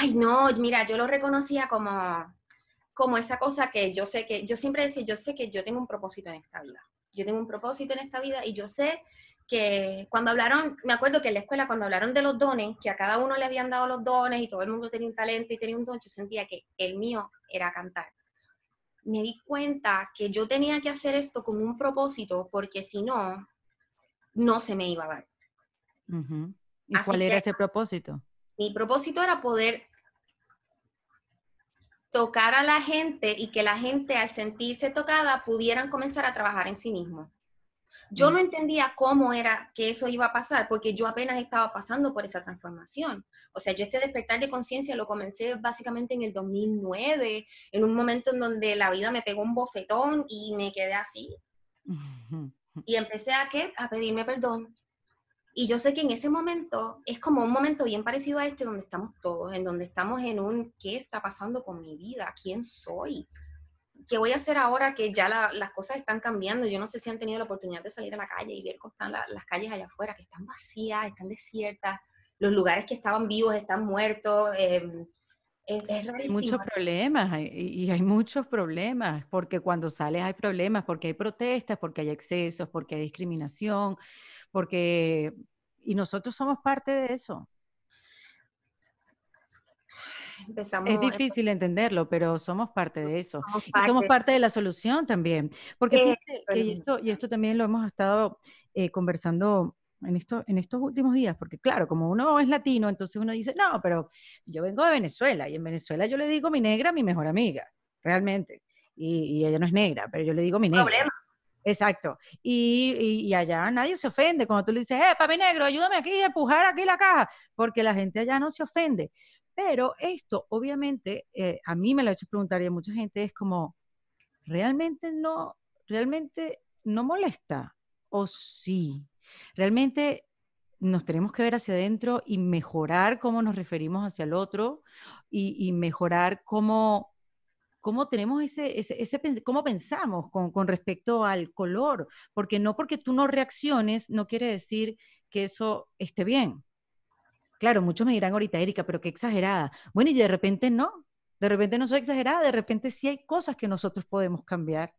Ay, no, mira, yo lo reconocía como, como esa cosa que yo sé que, yo siempre decía, yo sé que yo tengo un propósito en esta vida. Yo tengo un propósito en esta vida y yo sé que cuando hablaron, me acuerdo que en la escuela cuando hablaron de los dones, que a cada uno le habían dado los dones y todo el mundo tenía un talento y tenía un don, yo sentía que el mío era cantar. Me di cuenta que yo tenía que hacer esto con un propósito, porque si no, no se me iba a dar. Uh-huh. ¿Y Así cuál era ese propósito? Mi propósito era poder tocar a la gente y que la gente, al sentirse tocada, pudieran comenzar a trabajar en sí mismo. Yo uh-huh. no entendía cómo era que eso iba a pasar, porque yo apenas estaba pasando por esa transformación. O sea, yo este despertar de conciencia lo comencé básicamente en el dos mil nueve, en un momento en donde la vida me pegó un bofetón y me quedé así. Uh-huh. Y empecé a, ¿qué? a pedirme perdón. Y yo sé que en ese momento, es como un momento bien parecido a este, donde estamos todos, en donde estamos en un, ¿qué está pasando con mi vida? ¿Quién soy? ¿Qué voy a hacer ahora que ya la, las cosas están cambiando? Yo no sé si han tenido la oportunidad de salir a la calle y ver cómo están la, las calles allá afuera, que están vacías, están desiertas, los lugares que estaban vivos están muertos. Eh, es, es hay muchos problemas, hay, y hay muchos problemas, porque cuando sales hay problemas, porque hay protestas, porque hay excesos, porque hay discriminación, porque... y nosotros somos parte de eso. Empezamos, es difícil eh, entenderlo, pero somos parte de eso. Somos parte, y somos parte de la solución también. Porque eh, fíjate que eh, esto, y esto también lo hemos estado eh, conversando en, esto, en estos últimos días, porque claro, como uno es latino, entonces uno dice, no, pero yo vengo de Venezuela, y en Venezuela yo le digo mi negra a mi mejor amiga, realmente. Y, y ella no es negra, pero yo le digo mi negra. Problema. Exacto. Y, y, y allá nadie se ofende cuando tú le dices, eh, papi negro, ayúdame aquí a empujar aquí la caja, porque la gente allá no se ofende. Pero esto, obviamente, eh, a mí me lo ha hecho preguntar y a mucha gente, es como, ¿realmente no, realmente no molesta? ¿O sí? ¿Realmente nos tenemos que ver hacia adentro y mejorar cómo nos referimos hacia el otro? Y, y mejorar cómo, cómo tenemos ese, ese, ese cómo pensamos con, con respecto al color. Porque no porque tú no reacciones, no quiere decir que eso esté bien. Claro, muchos me dirán ahorita, Erika, pero qué exagerada. Bueno, y de repente no, de repente no soy exagerada, de repente sí hay cosas que nosotros podemos cambiar.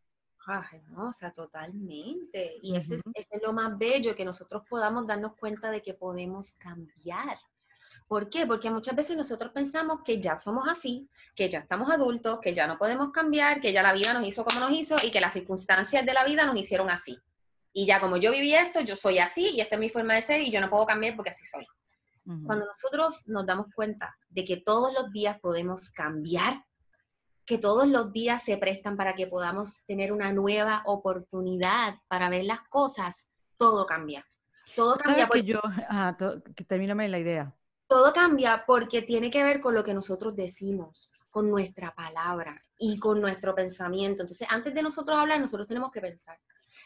Ay, no, o sea, totalmente. Y uh-huh. ese, es, ese es lo más bello, que nosotros podamos darnos cuenta de que podemos cambiar. ¿Por qué? Porque muchas veces nosotros pensamos que ya somos así, que ya estamos adultos, que ya no podemos cambiar, que ya la vida nos hizo como nos hizo y que las circunstancias de la vida nos hicieron así. Y ya como yo viví esto, yo soy así y esta es mi forma de ser y yo no puedo cambiar porque así soy. Cuando nosotros nos damos cuenta de que todos los días podemos cambiar, que todos los días se prestan para que podamos tener una nueva oportunidad para ver las cosas, todo cambia. Todo cambia porque... Yo, ah, to, que termíname la idea. Todo cambia porque tiene que ver con lo que nosotros decimos, con nuestra palabra y con nuestro pensamiento. Entonces, antes de nosotros hablar, nosotros tenemos que pensar.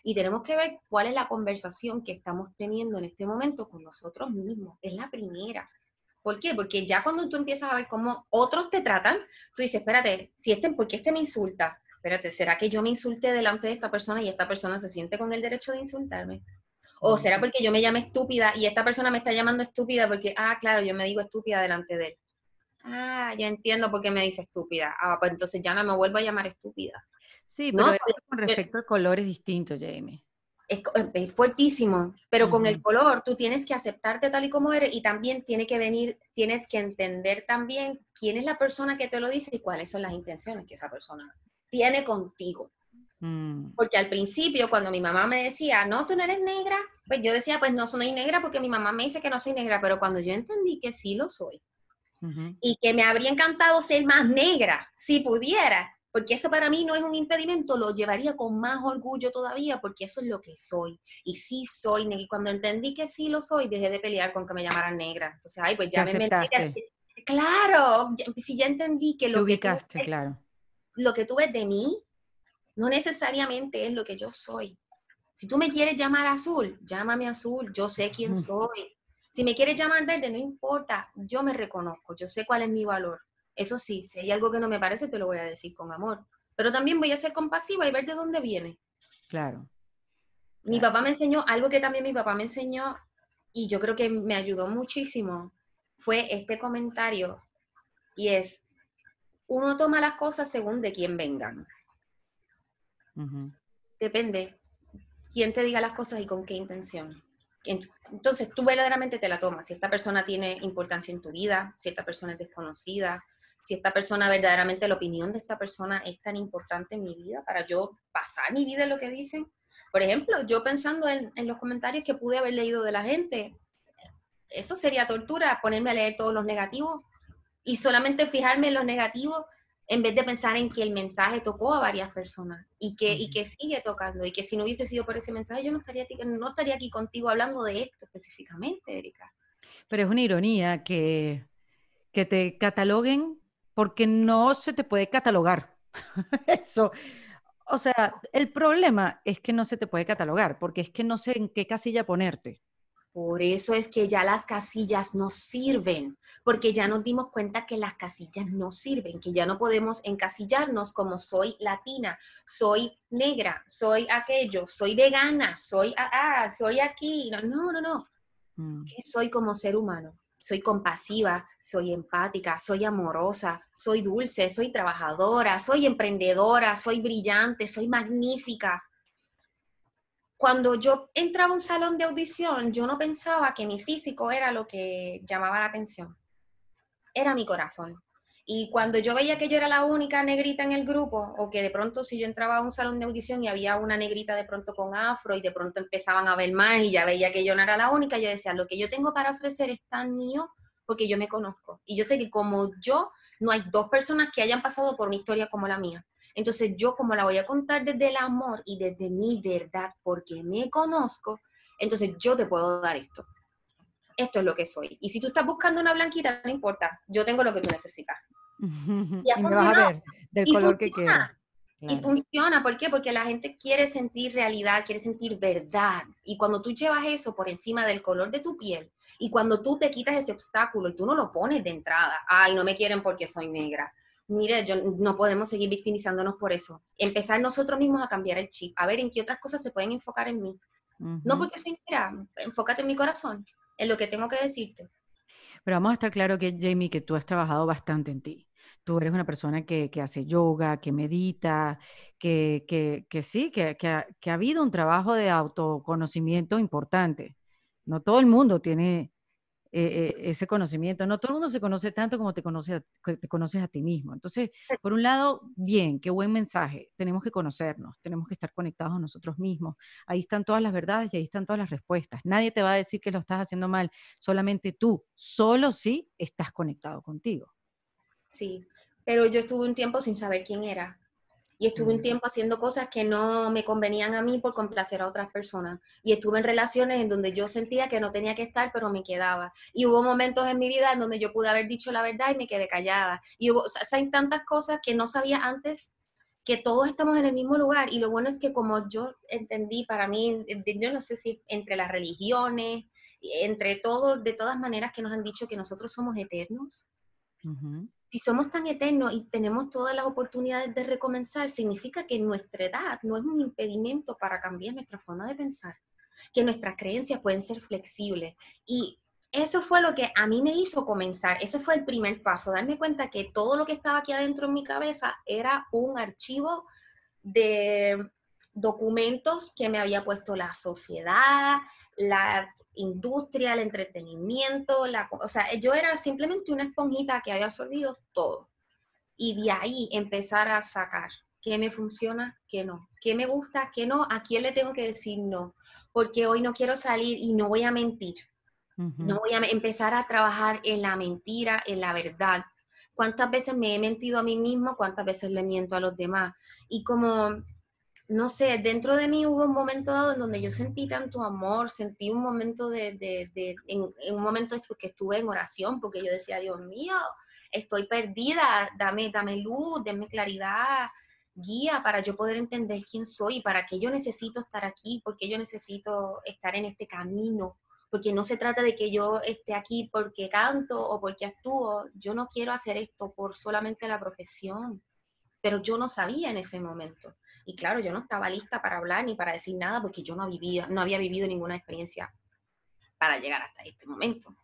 Y tenemos que ver cuál es la conversación que estamos teniendo en este momento con nosotros mismos. Es la primera. ¿Por qué? Porque ya cuando tú empiezas a ver cómo otros te tratan, tú dices, espérate, si este, ¿por qué este me insulta? Espérate, ¿será que yo me insulté delante de esta persona y esta persona se siente con el derecho de insultarme? ¿O será porque yo me llame estúpida y esta persona me está llamando estúpida porque, ah, claro, yo me digo estúpida delante de él? Ah, ya entiendo por qué me dice estúpida. Ah, pues entonces ya no me vuelvo a llamar estúpida. Sí, pero no, eso con respecto al color es distinto, Jeimy. es, es fuertísimo, pero uh-huh. con el color tú tienes que aceptarte tal y como eres, y también tiene que venir, tienes que entender también quién es la persona que te lo dice y cuáles son las intenciones que esa persona tiene contigo. Uh-huh. Porque al principio, cuando mi mamá me decía, no, tú no eres negra, pues yo decía, pues no soy negra porque mi mamá me dice que no soy negra, pero cuando yo entendí que sí lo soy, uh-huh. y que me habría encantado ser más negra, si pudiera, porque eso para mí no es un impedimento, lo llevaría con más orgullo todavía, porque eso es lo que soy. Y sí soy negra. Y cuando entendí que sí lo soy, dejé de pelear con que me llamaran negra. Entonces, ay, pues ya me aceptaste. Claro, si ya entendí que lo, ubicaste, que, tú ves, claro. lo que tú ves de mí, no necesariamente es lo que yo soy. Si tú me quieres llamar azul, llámame azul, yo sé quién mm. soy. Si me quieres llamar verde, no importa, yo me reconozco, yo sé cuál es mi valor. Eso sí, si hay algo que no me parece, te lo voy a decir con amor. Pero también voy a ser compasiva y ver de dónde viene. Claro. Mi claro. papá me enseñó, algo que también mi papá me enseñó, y yo creo que me ayudó muchísimo, fue este comentario, y es, uno toma las cosas según de quién vengan. Uh-huh. Depende quién te diga las cosas y con qué intención. Entonces, tú verdaderamente te la tomas. Si esta persona tiene importancia en tu vida, si esta persona es desconocida, si esta persona, verdaderamente la opinión de esta persona es tan importante en mi vida para yo pasar mi vida en lo que dicen. Por ejemplo, yo pensando en, en los comentarios que pude haber leído de la gente, eso sería tortura, ponerme a leer todos los negativos y solamente fijarme en los negativos en vez de pensar en que el mensaje tocó a varias personas y que, uh-huh. y que sigue tocando, y que si no hubiese sido por ese mensaje yo no estaría, no estaría aquí contigo hablando de esto específicamente, Erika. Pero es una ironía que, que te cataloguen, porque no se te puede catalogar. Eso. O sea, el problema es que no se te puede catalogar, porque es que no sé en qué casilla ponerte. Por eso es que ya las casillas no sirven, porque ya nos dimos cuenta que las casillas no sirven, que ya no podemos encasillarnos como soy latina, soy negra, soy aquello, soy vegana, soy, ah, ah, soy aquí. No, no, no. no. Mm. ¿Qué soy como ser humano? Soy compasiva, soy empática, soy amorosa, soy dulce, soy trabajadora, soy emprendedora, soy brillante, soy magnífica. Cuando yo entraba a un salón de audición, yo no pensaba que mi físico era lo que llamaba la atención. Era mi corazón. Y cuando yo veía que yo era la única negrita en el grupo, o que de pronto si yo entraba a un salón de audición y había una negrita de pronto con afro, y de pronto empezaban a ver más y ya veía que yo no era la única, yo decía, lo que yo tengo para ofrecer es tan mío porque yo me conozco. Y yo sé que como yo, no hay dos personas que hayan pasado por una historia como la mía. Entonces yo, como la voy a contar desde el amor y desde mi verdad, porque me conozco, entonces yo te puedo dar esto. Esto es lo que soy. Y si tú estás buscando una blanquita, no importa, yo tengo lo que tú necesitas. Y, y me vas a ver del y color funciona. Que quieras. Claro. Y funciona, ¿por qué? Porque la gente quiere sentir realidad, quiere sentir verdad. Y cuando tú llevas eso por encima del color de tu piel, y cuando tú te quitas ese obstáculo y tú no lo pones de entrada, ay, no me quieren porque soy negra. Mire, yo, no podemos seguir victimizándonos por eso. Empezar nosotros mismos a cambiar el chip, a ver en qué otras cosas se pueden enfocar en mí. Uh-huh. No porque soy negra, enfócate en mi corazón, en lo que tengo que decirte. Pero vamos a estar claro que, Jeimy, que tú has trabajado bastante en ti. Tú eres una persona que, que hace yoga, que medita, que, que, que sí, que, que, ha, que ha habido un trabajo de autoconocimiento importante. No todo el mundo tiene eh, ese conocimiento, no todo el mundo se conoce tanto como te, conoce, te conoces a ti mismo. Entonces, por un lado, bien, qué buen mensaje, tenemos que conocernos, tenemos que estar conectados a nosotros mismos. Ahí están todas las verdades y ahí están todas las respuestas. Nadie te va a decir que lo estás haciendo mal, solamente tú, solo si estás conectado contigo. Sí, pero yo estuve un tiempo sin saber quién era y estuve un tiempo haciendo cosas que no me convenían a mí por complacer a otras personas, y estuve en relaciones en donde yo sentía que no tenía que estar pero me quedaba, y hubo momentos en mi vida en donde yo pude haber dicho la verdad y me quedé callada, y hubo, o sea, hay tantas cosas que no sabía antes, que todos estamos en el mismo lugar. Y lo bueno es que como yo entendí, para mí, yo no sé si entre las religiones, entre todos, de todas maneras que nos han dicho que nosotros somos eternos. Uh-huh. Si somos tan eternos y tenemos todas las oportunidades de recomenzar, significa que nuestra edad no es un impedimento para cambiar nuestra forma de pensar, que nuestras creencias pueden ser flexibles. Y eso fue lo que a mí me hizo comenzar, ese fue el primer paso, darme cuenta que todo lo que estaba aquí adentro en mi cabeza era un archivo de, documentos que me había puesto la sociedad, la industria, el entretenimiento, la, o sea, yo era simplemente una esponjita que había absorbido todo. Y de ahí empezar a sacar qué me funciona, qué no, qué me gusta, qué no, a quién le tengo que decir no, porque hoy no quiero salir y no voy a mentir. Uh-huh. No voy a empezar a trabajar en la mentira, en la verdad. ¿Cuántas veces me he mentido a mí mismo? ¿Cuántas veces le miento a los demás? Y como, no sé, dentro de mí hubo un momento dado en donde yo sentí tanto amor, sentí un momento de, de, de en, en un momento que estuve en oración, porque yo decía, Dios mío, estoy perdida, dame, dame luz, dame claridad, guía para yo poder entender quién soy, para qué yo necesito estar aquí, por qué yo necesito estar en este camino. Porque no se trata de que yo esté aquí porque canto o porque actúo. Yo no quiero hacer esto por solamente la profesión. Pero yo no sabía en ese momento. Y claro, yo no estaba lista para hablar ni para decir nada porque yo no, vivía, no había vivido ninguna experiencia para llegar hasta este momento.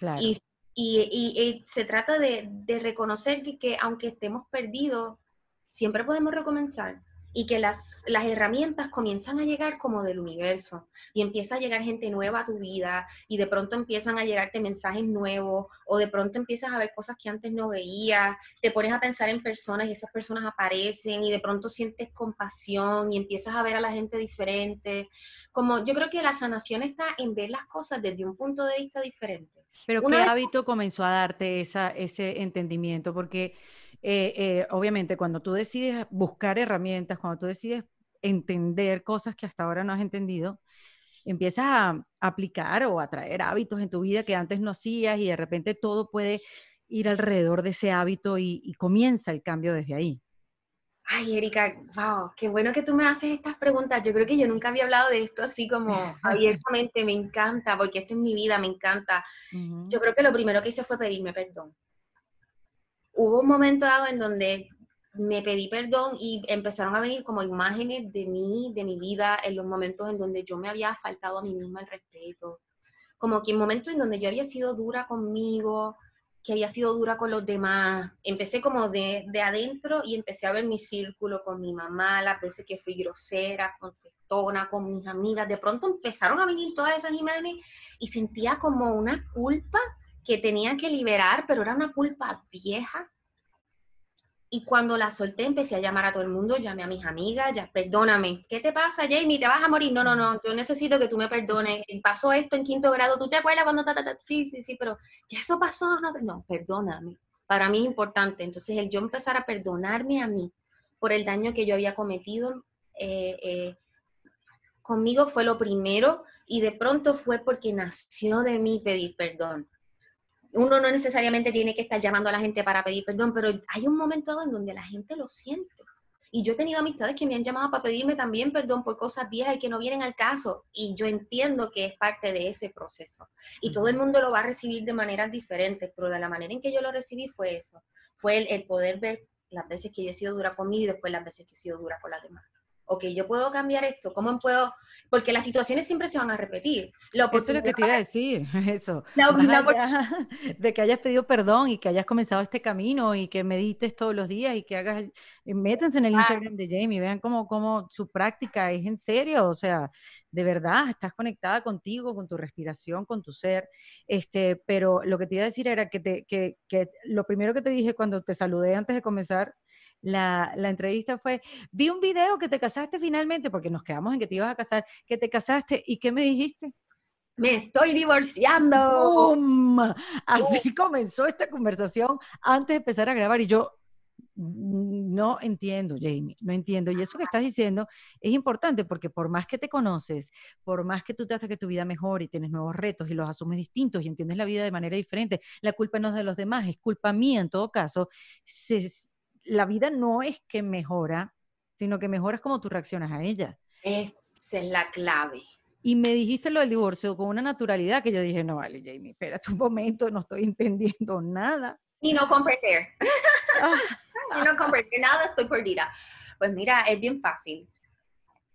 Claro. Y, y, y, y se trata de, de reconocer que, que aunque estemos perdidos, siempre podemos recomenzar. Y que las, las herramientas comienzan a llegar como del universo, y empieza a llegar gente nueva a tu vida, y de pronto empiezan a llegarte mensajes nuevos, o de pronto empiezas a ver cosas que antes no veías, te pones a pensar en personas y esas personas aparecen, y de pronto sientes compasión, y empiezas a ver a la gente diferente. Como, yo creo que la sanación está en ver las cosas desde un punto de vista diferente. ¿Pero qué hábito comenzó a darte esa, ese entendimiento? Porque... Eh, eh, obviamente cuando tú decides buscar herramientas, cuando tú decides entender cosas que hasta ahora no has entendido, empiezas a aplicar o a traer hábitos en tu vida que antes no hacías, y de repente todo puede ir alrededor de ese hábito y, y comienza el cambio desde ahí. Ay, Erika, wow, qué bueno que tú me haces estas preguntas. Yo creo que yo nunca había hablado de esto así como abiertamente. Me encanta, porque esta es mi vida, me encanta. Uh-huh. Yo creo que lo primero que hice fue pedirme perdón. Hubo un momento dado en donde me pedí perdón y empezaron a venir como imágenes de mí, de mi vida, en los momentos en donde yo me había faltado a mí misma el respeto. Como que en momentos en donde yo había sido dura conmigo, que había sido dura con los demás. Empecé como de, de adentro y empecé a ver mi círculo con mi mamá, las veces que fui grosera, contestona, con mis amigas. De pronto empezaron a venir todas esas imágenes y sentía como una culpa que tenía que liberar, pero era una culpa vieja. Y cuando la solté, empecé a llamar a todo el mundo, llamé a mis amigas, ya, perdóname, ¿qué te pasa, Jeimy? ¿Te vas a morir? No, no, no, yo necesito que tú me perdones, pasó esto en quinto grado, ¿tú te acuerdas cuando ta, ta, ta? Sí, sí, sí, pero ya eso pasó, no, no, perdóname. Para mí es importante. Entonces el yo empezar a perdonarme a mí por el daño que yo había cometido, eh, eh, conmigo fue lo primero, y de pronto fue porque nació de mí pedir perdón. Uno no necesariamente tiene que estar llamando a la gente para pedir perdón, pero hay un momento en donde la gente lo siente. Y yo he tenido amistades que me han llamado para pedirme también perdón por cosas viejas y que no vienen al caso. Y yo entiendo que es parte de ese proceso. Y todo el mundo lo va a recibir de maneras diferentes, pero de la manera en que yo lo recibí fue eso. Fue el, el poder ver las veces que yo he sido dura conmigo y después las veces que he sido dura con las demás. Ok, yo puedo cambiar esto, ¿cómo puedo? Porque las situaciones siempre se van a repetir. Esto es lo que te iba a decir, eso. La, la, la, de que hayas pedido perdón y que hayas comenzado este camino y que medites todos los días y que hagas, métanse en el claro. Instagram de Jeimy, vean cómo, cómo su práctica es en serio, o sea, de verdad, estás conectada contigo, con tu respiración, con tu ser, este, pero lo que te iba a decir era que, te, que, que lo primero que te dije cuando te saludé antes de comenzar La, la entrevista fue, vi un video que te casaste finalmente, porque nos quedamos en que te ibas a casar, que te casaste, ¿y qué me dijiste? ¡Me estoy divorciando! ¡Bum! Así ¡Bum! Comenzó esta conversación antes de empezar a grabar, y yo no entiendo, Jeimy, no entiendo. Y eso que estás diciendo es importante, porque por más que te conoces, por más que tú tratas que tu vida mejore y tienes nuevos retos y los asumes distintos y entiendes la vida de manera diferente, la culpa no es de los demás, es culpa mía en todo caso. Se La vida no es que mejora, sino que mejoras como tú reaccionas a ella. Esa es la clave. Y me dijiste lo del divorcio con una naturalidad que yo dije, no vale, Jeimy, espérate un momento, no estoy entendiendo nada. Y no comprender. Y no comprender nada, estoy perdida. Pues mira, es bien fácil.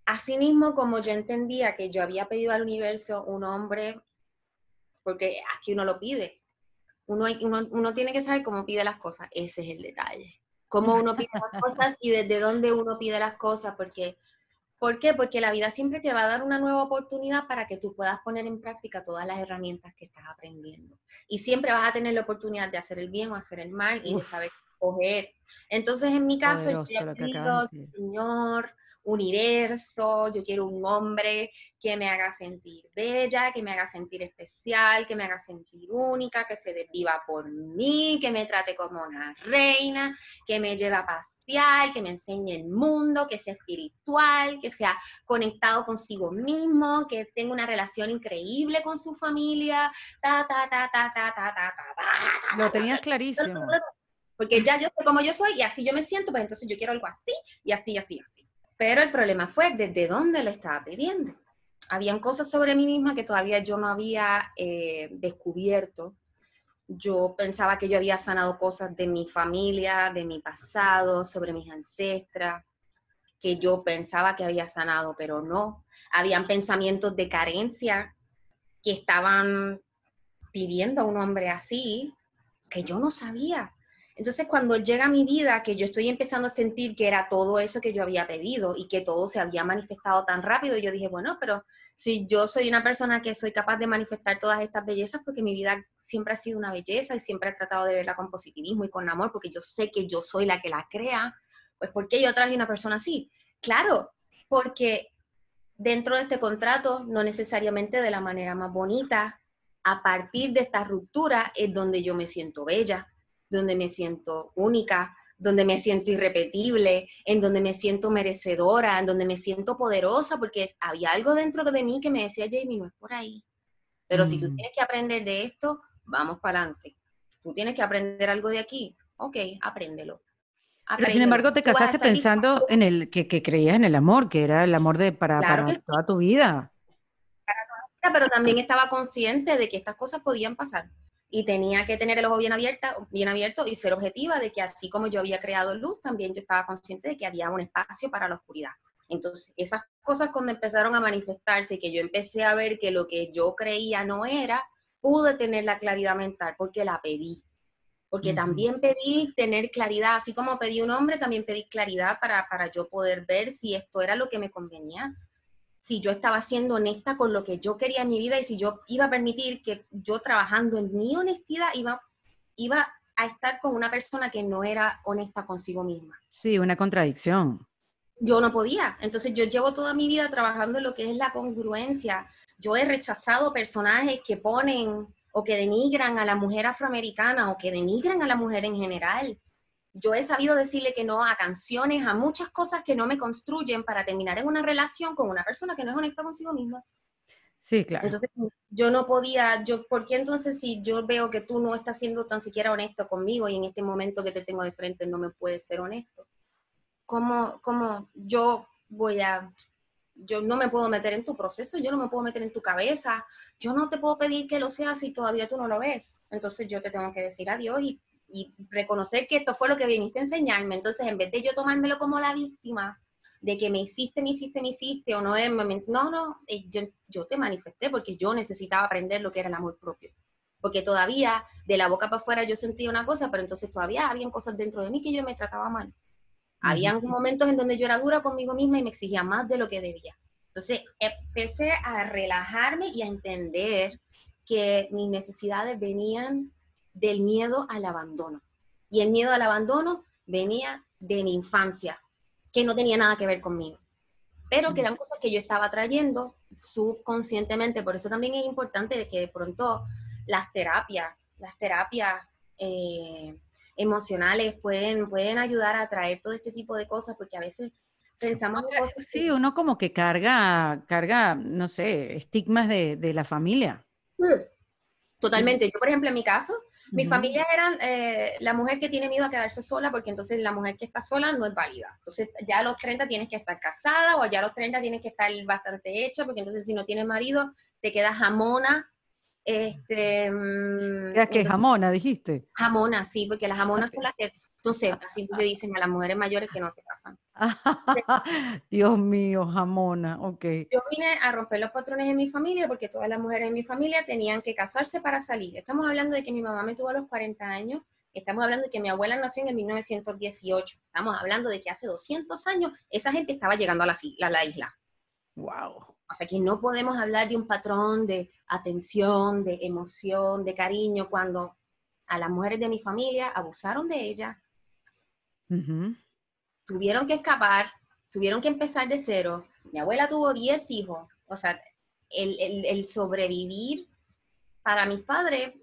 Asimismo, como yo entendía que yo había pedido al universo un hombre, porque aquí uno lo pide. Uno, uno, uno tiene que saber cómo pide las cosas. Ese es el detalle. Cómo uno pide las cosas y desde dónde uno pide las cosas, porque ¿Por qué? Porque la vida siempre te va a dar una nueva oportunidad para que tú puedas poner en práctica todas las herramientas que estás aprendiendo. Y siempre vas a tener la oportunidad de hacer el bien o hacer el mal y Uf. de saber escoger. Entonces, en mi caso, Poderoso, yo le pido, Señor, universo, yo quiero un hombre que me haga sentir bella, que me haga sentir especial, que me haga sentir única, que se desviva por mí, que me trate como una reina, que me lleve a pasear, que me enseñe el mundo, que sea espiritual, que sea conectado consigo mismo, que tenga una relación increíble con su familia, ta, ta, ta, ta, ta, ta, ta, ta. Lo tenías clarísimo. Porque ya yo soy como yo soy y así yo me siento, pues entonces yo quiero algo así y así, así, así. Pero el problema fue desde dónde lo estaba pidiendo. Habían cosas sobre mí misma que todavía yo no había eh, descubierto. Yo pensaba que yo había sanado cosas de mi familia, de mi pasado, sobre mis ancestras, que yo pensaba que había sanado, pero no. Habían pensamientos de carencia que estaban pidiendo a un hombre así, que yo no sabía. Entonces, cuando llega a mi vida, que yo estoy empezando a sentir que era todo eso que yo había pedido y que todo se había manifestado tan rápido, yo dije, bueno, pero si yo soy una persona que soy capaz de manifestar todas estas bellezas, porque mi vida siempre ha sido una belleza y siempre he tratado de verla con positivismo y con amor, porque yo sé que yo soy la que la crea, pues ¿por qué yo traje una persona así? Claro, porque dentro de este contrato, no necesariamente de la manera más bonita, a partir de esta ruptura es donde yo me siento bella, donde me siento única, donde me siento irrepetible, en donde me siento merecedora, en donde me siento poderosa, porque había algo dentro de mí que me decía, Jeimy, no es por ahí. Pero mm. si tú tienes que aprender de esto, vamos para adelante. Tú tienes que aprender algo de aquí, ok, apréndelo. apréndelo. Pero sin embargo te casaste pensando lista? en el que, que creías en el amor, que era el amor de para, claro para toda sí. tu vida. Para toda tu vida, pero también estaba consciente de que estas cosas podían pasar. Y tenía que tener el ojo bien abierto, bien abierto y ser objetiva de que así como yo había creado luz, también yo estaba consciente de que había un espacio para la oscuridad. Entonces, esas cosas cuando empezaron a manifestarse, que yo empecé a ver que lo que yo creía no era, pude tener la claridad mental porque la pedí. Porque mm. también pedí tener claridad, así como pedí un hombre, también pedí claridad para, para yo poder ver si esto era lo que me convenía. Si yo estaba siendo honesta con lo que yo quería en mi vida y si yo iba a permitir que yo trabajando en mi honestidad iba, iba a estar con una persona que no era honesta consigo misma. Sí, una contradicción. Yo no podía. Entonces yo llevo toda mi vida trabajando en lo que es la congruencia. Yo he rechazado personajes que ponen o que denigran a la mujer afroamericana o que denigran a la mujer en general. Yo he sabido decirle que no a canciones, a muchas cosas que no me construyen para terminar en una relación con una persona que no es honesta consigo misma. Sí, claro. Entonces, yo no podía, yo, ¿por qué entonces si yo veo que tú no estás siendo tan siquiera honesto conmigo y en este momento que te tengo de frente no me puedes ser honesto? ¿Cómo, cómo yo voy a, yo no me puedo meter en tu proceso, yo no me puedo meter en tu cabeza, yo no te puedo pedir que lo seas si todavía tú no lo ves? Entonces, yo te tengo que decir adiós y y reconocer que esto fue lo que viniste a enseñarme. Entonces, en vez de yo tomármelo como la víctima, de que me hiciste, me hiciste, me hiciste, o no, no, no, yo, yo te manifesté porque yo necesitaba aprender lo que era el amor propio. Porque todavía, de la boca para afuera yo sentía una cosa, pero entonces todavía habían cosas dentro de mí que yo me trataba mal. Mm-hmm. Habían momentos en donde yo era dura conmigo misma y me exigía más de lo que debía. Entonces, empecé a relajarme y a entender que mis necesidades venían del miedo al abandono. Y el miedo al abandono venía de mi infancia, que no tenía nada que ver conmigo, pero que eran cosas que yo estaba trayendo subconscientemente. Por eso también es importante que de pronto las terapias, las terapias eh, emocionales pueden, pueden ayudar a traer todo este tipo de cosas, porque a veces pensamos en cosas que... Sí, uno como que carga, carga no sé, estigmas de, de la familia. Totalmente. Yo, por ejemplo, en mi caso, mi uh-huh. familia era eh, la mujer que tiene miedo a quedarse sola, porque entonces la mujer que está sola no es válida. Entonces ya a los treinta tienes que estar casada, o ya a los treinta tienes que estar bastante hecha, porque entonces si no tienes marido, te quedas jamona. Este, ¿Es que jamona, dijiste? Jamona, sí, porque las jamonas son las que, no sé, así le dicen a las mujeres mayores que no se casan. Dios mío, jamona, ok. Yo vine a romper los patrones en mi familia porque todas las mujeres de mi familia tenían que casarse para salir. Estamos hablando de que mi mamá me tuvo a los cuarenta años, Estamos hablando de que mi abuela nació en el mil novecientos dieciocho. Estamos hablando de que hace doscientos años esa gente estaba llegando a la, a la isla. Wow. O sea que no podemos hablar de un patrón de atención, de emoción, de cariño, cuando a las mujeres de mi familia abusaron de ellas, uh-huh. tuvieron que escapar, tuvieron que empezar de cero. Mi abuela tuvo diez hijos. O sea, el, el, el sobrevivir para mis padres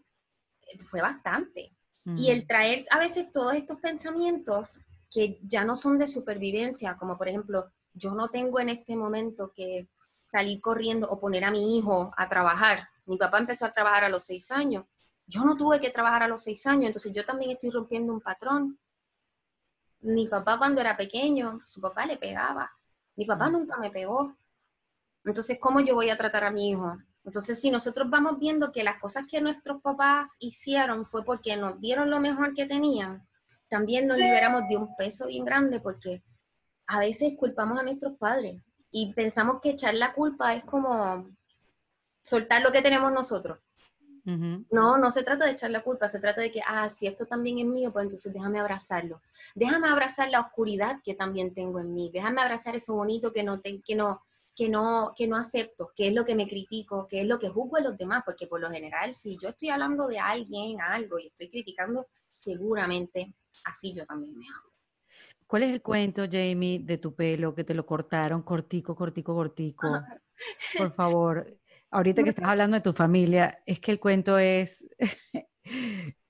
fue bastante. Uh-huh. Y el traer a veces todos estos pensamientos que ya no son de supervivencia, como por ejemplo, yo no tengo en este momento que salir corriendo o poner a mi hijo a trabajar. Mi papá empezó a trabajar a los seis años. Yo no tuve que trabajar a los seis años, entonces yo también estoy rompiendo un patrón. Mi papá cuando era pequeño, su papá le pegaba. Mi papá nunca me pegó. Entonces, ¿cómo yo voy a tratar a mi hijo? Entonces, si nosotros vamos viendo que las cosas que nuestros papás hicieron fue porque nos dieron lo mejor que tenían, también nos liberamos de un peso bien grande, porque a veces culpamos a nuestros padres y pensamos que echar la culpa es como soltar lo que tenemos nosotros. Uh-huh. No, no se trata de echar la culpa, se trata de que, ah, si esto también es mío, pues entonces déjame abrazarlo. Déjame abrazar la oscuridad que también tengo en mí, déjame abrazar eso bonito que no, te, que no, que no, que no acepto, que es lo que me critico, que es lo que juzgo de los demás, porque por lo general, si yo estoy hablando de alguien, algo, y estoy criticando, seguramente así yo también me hablo. ¿Cuál es el cuento, Jeimy, de tu pelo, que te lo cortaron cortico, cortico, cortico? Por favor... Ahorita que estás hablando de tu familia, es que el cuento es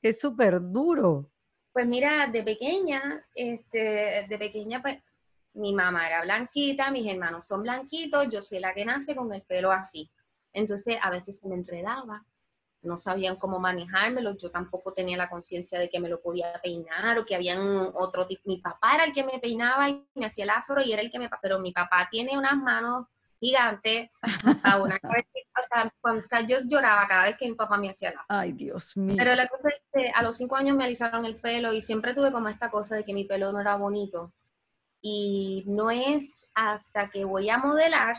es súper duro. Pues mira, de pequeña, este, de pequeña, pues, mi mamá era blanquita, mis hermanos son blanquitos, yo soy la que nace con el pelo así. Entonces, a veces se me enredaba, no sabían cómo manejármelo, yo tampoco tenía la conciencia de que me lo podía peinar, o que había otro tipo. Mi papá era el que me peinaba y me hacía el afro, y era el que me... Pero mi papá tiene unas manos... gigante, a una cabeza, o sea, cuando yo lloraba cada vez que mi papá me hacía la... Ay, Dios mío. Pero la cosa es que a los cinco años me alisaron el pelo y siempre tuve como esta cosa de que mi pelo no era bonito. Y no es hasta que voy a modelar,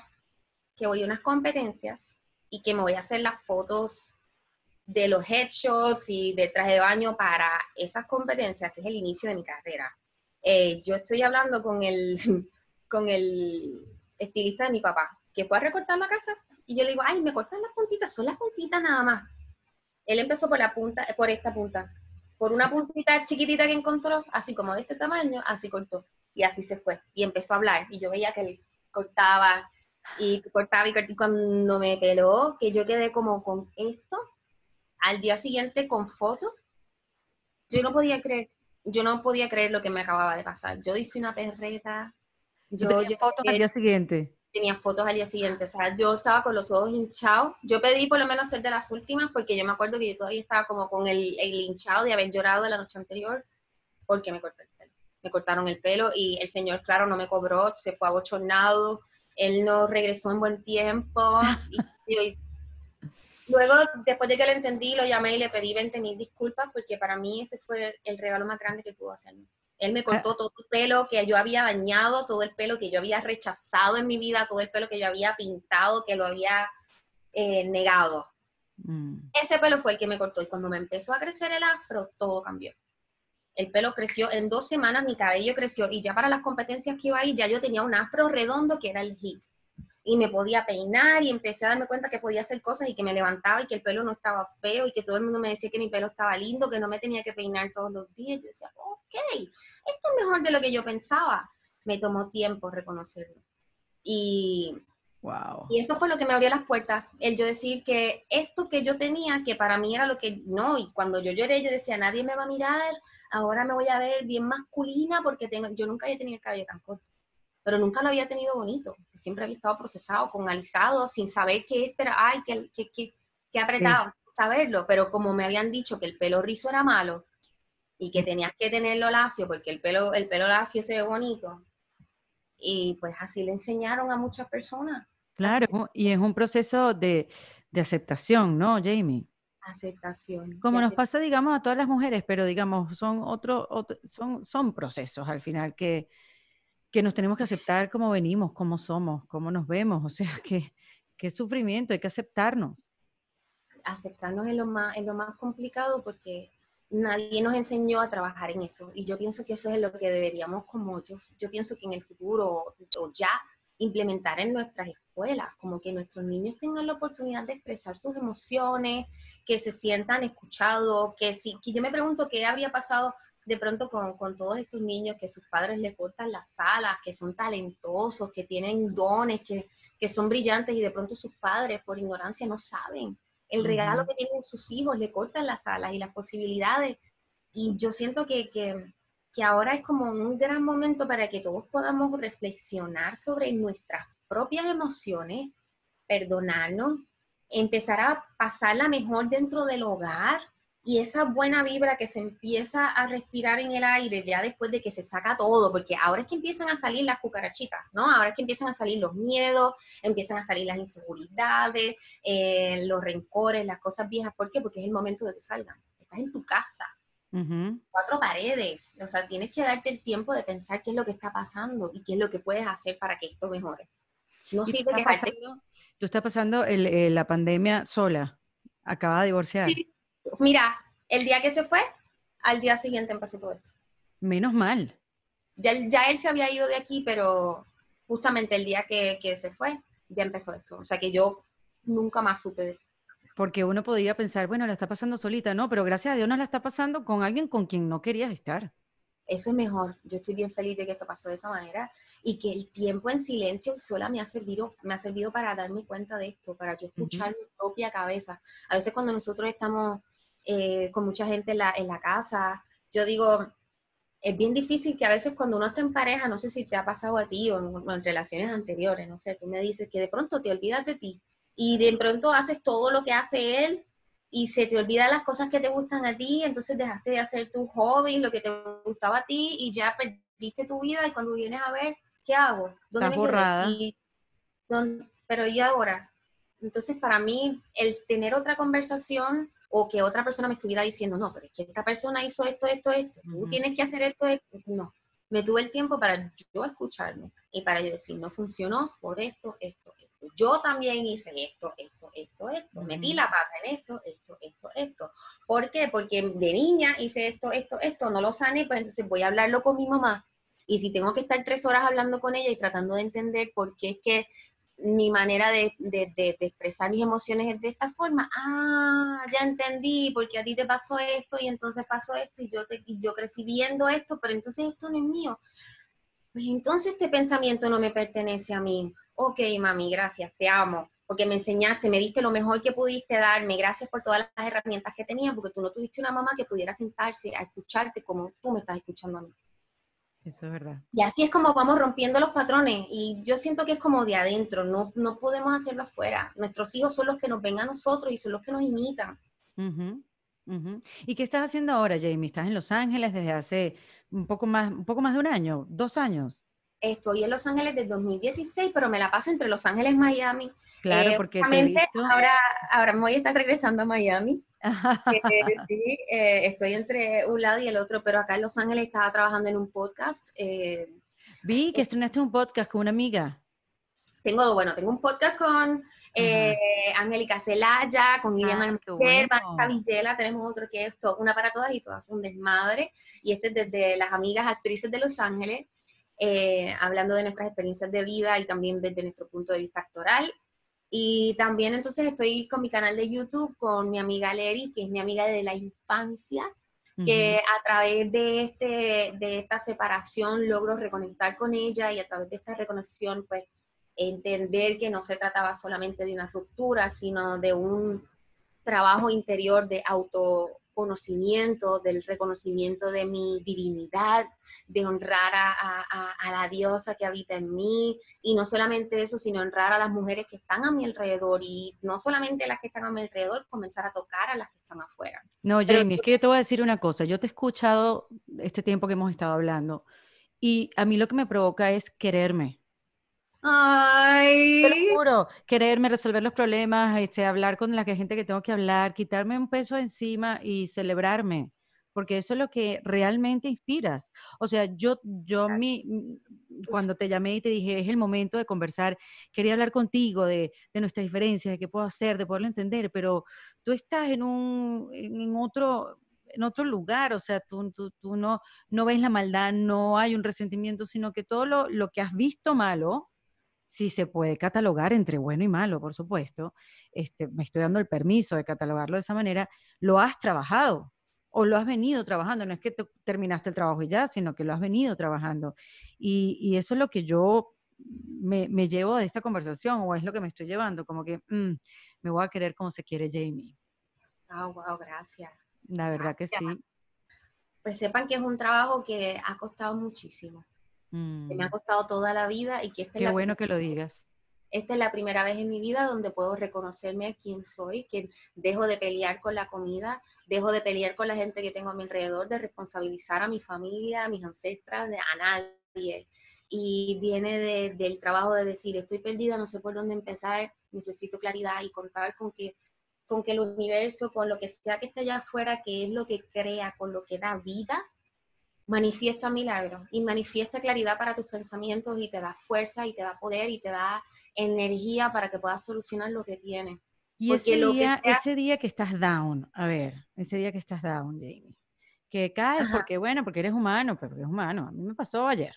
que voy a unas competencias y que me voy a hacer las fotos de los headshots y del traje de baño para esas competencias, que es el inicio de mi carrera. Eh, yo estoy hablando con el... con el estilista de mi papá, que fue a recortar la casa, y yo le digo, ay, me cortan las puntitas, son las puntitas nada más. Él empezó por la punta, por esta punta, por una puntita chiquitita que encontró, así como de este tamaño, así cortó, y así se fue, y empezó a hablar, y yo veía que él cortaba, y cortaba, y cortaba, y cuando me peló, que yo quedé como con esto, al día siguiente con fotos, yo no podía creer, yo no podía creer lo que me acababa de pasar, yo hice una perreta. Yo tenía fotos al día siguiente. Tenía fotos al día siguiente, o sea, yo estaba con los ojos hinchados. Yo pedí por lo menos ser de las últimas, porque yo me acuerdo que yo todavía estaba como con el, el hinchado de haber llorado la noche anterior, porque me corté el pelo. Me cortaron el pelo y el señor, claro, no me cobró, se fue abochornado, él no regresó en buen tiempo. y, y, luego, después de que lo entendí, lo llamé y le pedí veinte mil disculpas, porque para mí ese fue el regalo más grande que pudo hacerme. Él me cortó todo el pelo que yo había dañado, todo el pelo que yo había rechazado en mi vida, todo el pelo que yo había pintado, que lo había eh, negado. Mm. Ese pelo fue el que me cortó. Y cuando me empezó a crecer el afro, todo cambió. El pelo creció. En dos semanas mi cabello creció. Y ya para las competencias que iba ahí, ya yo tenía un afro redondo que era el hit. Y me podía peinar y empecé a darme cuenta que podía hacer cosas y que me levantaba y que el pelo no estaba feo y que todo el mundo me decía que mi pelo estaba lindo, que no me tenía que peinar todos los días. Yo decía, ok, esto es mejor de lo que yo pensaba. Me tomó tiempo reconocerlo. Y, wow. y eso fue lo que me abrió las puertas, el yo decir que esto que yo tenía, que para mí era lo que no, y cuando yo lloré yo decía, nadie me va a mirar, ahora me voy a ver bien masculina porque tengo, yo nunca había tenido el cabello tan corto. Pero nunca lo había tenido bonito, siempre había estado procesado, con alisado, sin saber qué este era, ay, qué, qué, qué, qué apretado, sí. saberlo, pero como me habían dicho que el pelo rizo era malo, y que tenías que tenerlo lacio, porque el pelo, el pelo lacio se ve bonito, y pues así le enseñaron a muchas personas. Claro, y es un proceso de, de aceptación, ¿no, Jeimy? Aceptación. Como nos pasa, digamos, a todas las mujeres, pero digamos, son, otro, otro, son, son procesos al final que... que nos tenemos que aceptar cómo venimos, cómo somos, cómo nos vemos, o sea, qué, qué sufrimiento, hay que aceptarnos. Aceptarnos es lo más, es lo más complicado porque nadie nos enseñó a trabajar en eso. Y yo pienso que eso es lo que deberíamos, como yo, yo pienso que en el futuro o, o ya implementar en nuestras escuelas, como que nuestros niños tengan la oportunidad de expresar sus emociones, que se sientan escuchados, que si, que yo me pregunto qué habría pasado de pronto con, con todos estos niños que sus padres le cortan las alas, que son talentosos, que tienen dones, que, que son brillantes y de pronto sus padres por ignorancia no saben. El regalo uh-huh. que tienen sus hijos, le cortan las alas y las posibilidades. Y yo siento que, que, que ahora es como un gran momento para que todos podamos reflexionar sobre nuestras propias emociones, perdonarnos, empezar a pasarla mejor dentro del hogar, y esa buena vibra que se empieza a respirar en el aire ya después de que se saca todo, porque ahora es que empiezan a salir las cucarachitas, ¿no? Ahora es que empiezan a salir los miedos, empiezan a salir las inseguridades, eh, los rencores, las cosas viejas. ¿Por qué? Porque es el momento de que salgan. Estás en tu casa, uh-huh. cuatro paredes. O sea, tienes que darte el tiempo de pensar qué es lo que está pasando y qué es lo que puedes hacer para que esto mejore. No sirve que pasando, tú estás pasando el, eh, la pandemia sola. Acaba de divorciar. Sí. Mira, el día que se fue, al día siguiente empezó todo esto. Menos mal. Ya, ya él se había ido de aquí, pero justamente el día que, que se fue, ya empezó esto. O sea que yo nunca más supe. Porque uno podría pensar, bueno, la está pasando solita, ¿no? Pero gracias a Dios no la está pasando con alguien con quien no querías estar. Eso es mejor. Yo estoy bien feliz de que esto pasó de esa manera y que el tiempo en silencio sola me ha servido, me ha servido para darme cuenta de esto, para yo escuchar uh-huh. mi propia cabeza. A veces cuando nosotros estamos... Eh, con mucha gente en la, en la casa, yo digo, es bien difícil que a veces cuando uno está en pareja, no sé si te ha pasado a ti o en, en relaciones anteriores, no sé, tú me dices que de pronto te olvidas de ti y de pronto haces todo lo que hace él y se te olvidan las cosas que te gustan a ti, entonces dejaste de hacer tus hobbies, lo que te gustaba a ti y ya perdiste tu vida y cuando vienes a ver, ¿qué hago? ¿Dónde me borrada. Y, ¿dónde, pero ¿y ahora? Entonces para mí el tener otra conversación o que otra persona me estuviera diciendo, no, pero es que esta persona hizo esto, esto, esto, tú uh-huh. tienes que hacer esto, esto, no. Me tuve el tiempo para yo escucharme y para yo decir, no funcionó por esto, esto, esto. Yo también hice esto, esto, esto, esto. Uh-huh. Metí la pata en esto, esto, esto, esto. ¿Por qué? Porque de niña hice esto, esto, esto, no lo sané, pues entonces voy a hablarlo con mi mamá. Y si tengo que estar tres horas hablando con ella y tratando de entender por qué es que mi manera de, de, de, de expresar mis emociones es de esta forma, ah, ya entendí, porque a ti te pasó esto, y entonces pasó esto, y yo, te, y yo crecí viendo esto, pero entonces esto no es mío. Pues entonces este pensamiento no me pertenece a mí. Ok, mami, gracias, te amo, porque me enseñaste, me diste lo mejor que pudiste darme, gracias por todas las herramientas que tenías, porque tú no tuviste una mamá que pudiera sentarse a escucharte como tú me estás escuchando a mí. Eso es verdad. Y así es como vamos rompiendo los patrones. Y yo siento que es como de adentro, no, no podemos hacerlo afuera. Nuestros hijos son los que nos ven a nosotros y son los que nos imitan. Uh-huh, uh-huh. ¿Y qué estás haciendo ahora, Jeimy? ¿Estás en Los Ángeles desde hace un poco más, un poco más de un año, dos años? Estoy en Los Ángeles desde dos mil dieciséis, pero me la paso entre Los Ángeles y Miami. Claro, eh, porque te he visto. Ahora, ahora me voy a estar regresando a Miami. eh, sí, eh, estoy entre un lado y el otro, pero acá en Los Ángeles estaba trabajando en un podcast. Eh, Vi que estrenaste un podcast con una amiga. Tengo, bueno, tengo un podcast con eh, uh-huh. Angélica Celaya, con Guillem ah, Almater, Vanessa Villela, tenemos otro que es todo, una para todas y todas un desmadre. Y este es desde las amigas actrices de Los Ángeles. Eh, hablando de nuestras experiencias de vida y también desde nuestro punto de vista actoral. Y también entonces estoy con mi canal de YouTube, con mi amiga Leri, que es mi amiga de la infancia, uh-huh. que a través de, este, de esta separación logro reconectar con ella y a través de esta reconexión pues entender que no se trataba solamente de una ruptura, sino de un trabajo interior de auto conocimiento, del reconocimiento de mi divinidad, de honrar a, a, a la diosa que habita en mí, y no solamente eso, sino honrar a las mujeres que están a mi alrededor, y no solamente las que están a mi alrededor, comenzar a tocar a las que están afuera. No, Jeimy, es que yo te voy a decir una cosa, yo te he escuchado este tiempo que hemos estado hablando, y a mí lo que me provoca es quererme. Ay. Te lo juro, quererme, resolver los problemas, este, hablar con la gente que tengo que hablar, quitarme un peso encima y celebrarme, porque eso es lo que realmente inspiras. O sea, yo, yo mi, cuando te llamé y te dije, es el momento de conversar, quería hablar contigo de, de nuestras diferencias, de qué puedo hacer, de poderlo entender, pero tú estás en, un, en otro... en otro lugar, o sea, tú, tú, tú no, no ves la maldad, no hay un resentimiento, sino que todo lo, lo que has visto malo, sí se puede catalogar entre bueno y malo, por supuesto, este, me estoy dando el permiso de catalogarlo de esa manera, lo has trabajado o lo has venido trabajando, no es que te terminaste el trabajo y ya, sino que lo has venido trabajando. Y, y eso es lo que yo me, me llevo de esta conversación, o es lo que me estoy llevando, como que mm, me voy a querer como se quiere Jeimy. Oh, wow, gracias. La verdad gracias. Que sí. Pues sepan que es un trabajo que ha costado muchísimo. Que me ha costado toda la vida y que esta Qué es la bueno que lo digas. Esta es la primera vez en mi vida donde puedo reconocerme a quién soy, que dejo de pelear con la comida, dejo de pelear con la gente que tengo a mi alrededor, de responsabilizar a mi familia, a mis ancestras, a nadie. Y viene de, del trabajo de decir, estoy perdida, no sé por dónde empezar, necesito claridad y contar con que, con que el universo, con lo que sea que esté allá afuera, que es lo que crea, con lo que da vida, manifiesta milagros y manifiesta claridad para tus pensamientos y te da fuerza y te da poder y te da energía para que puedas solucionar lo que tienes. Y ese, lo día, que sea... ese día que estás down, a ver, ese día que estás down, Jeimy, que caes Ajá. porque bueno, porque eres humano, pero eres humano. A mí me pasó ayer.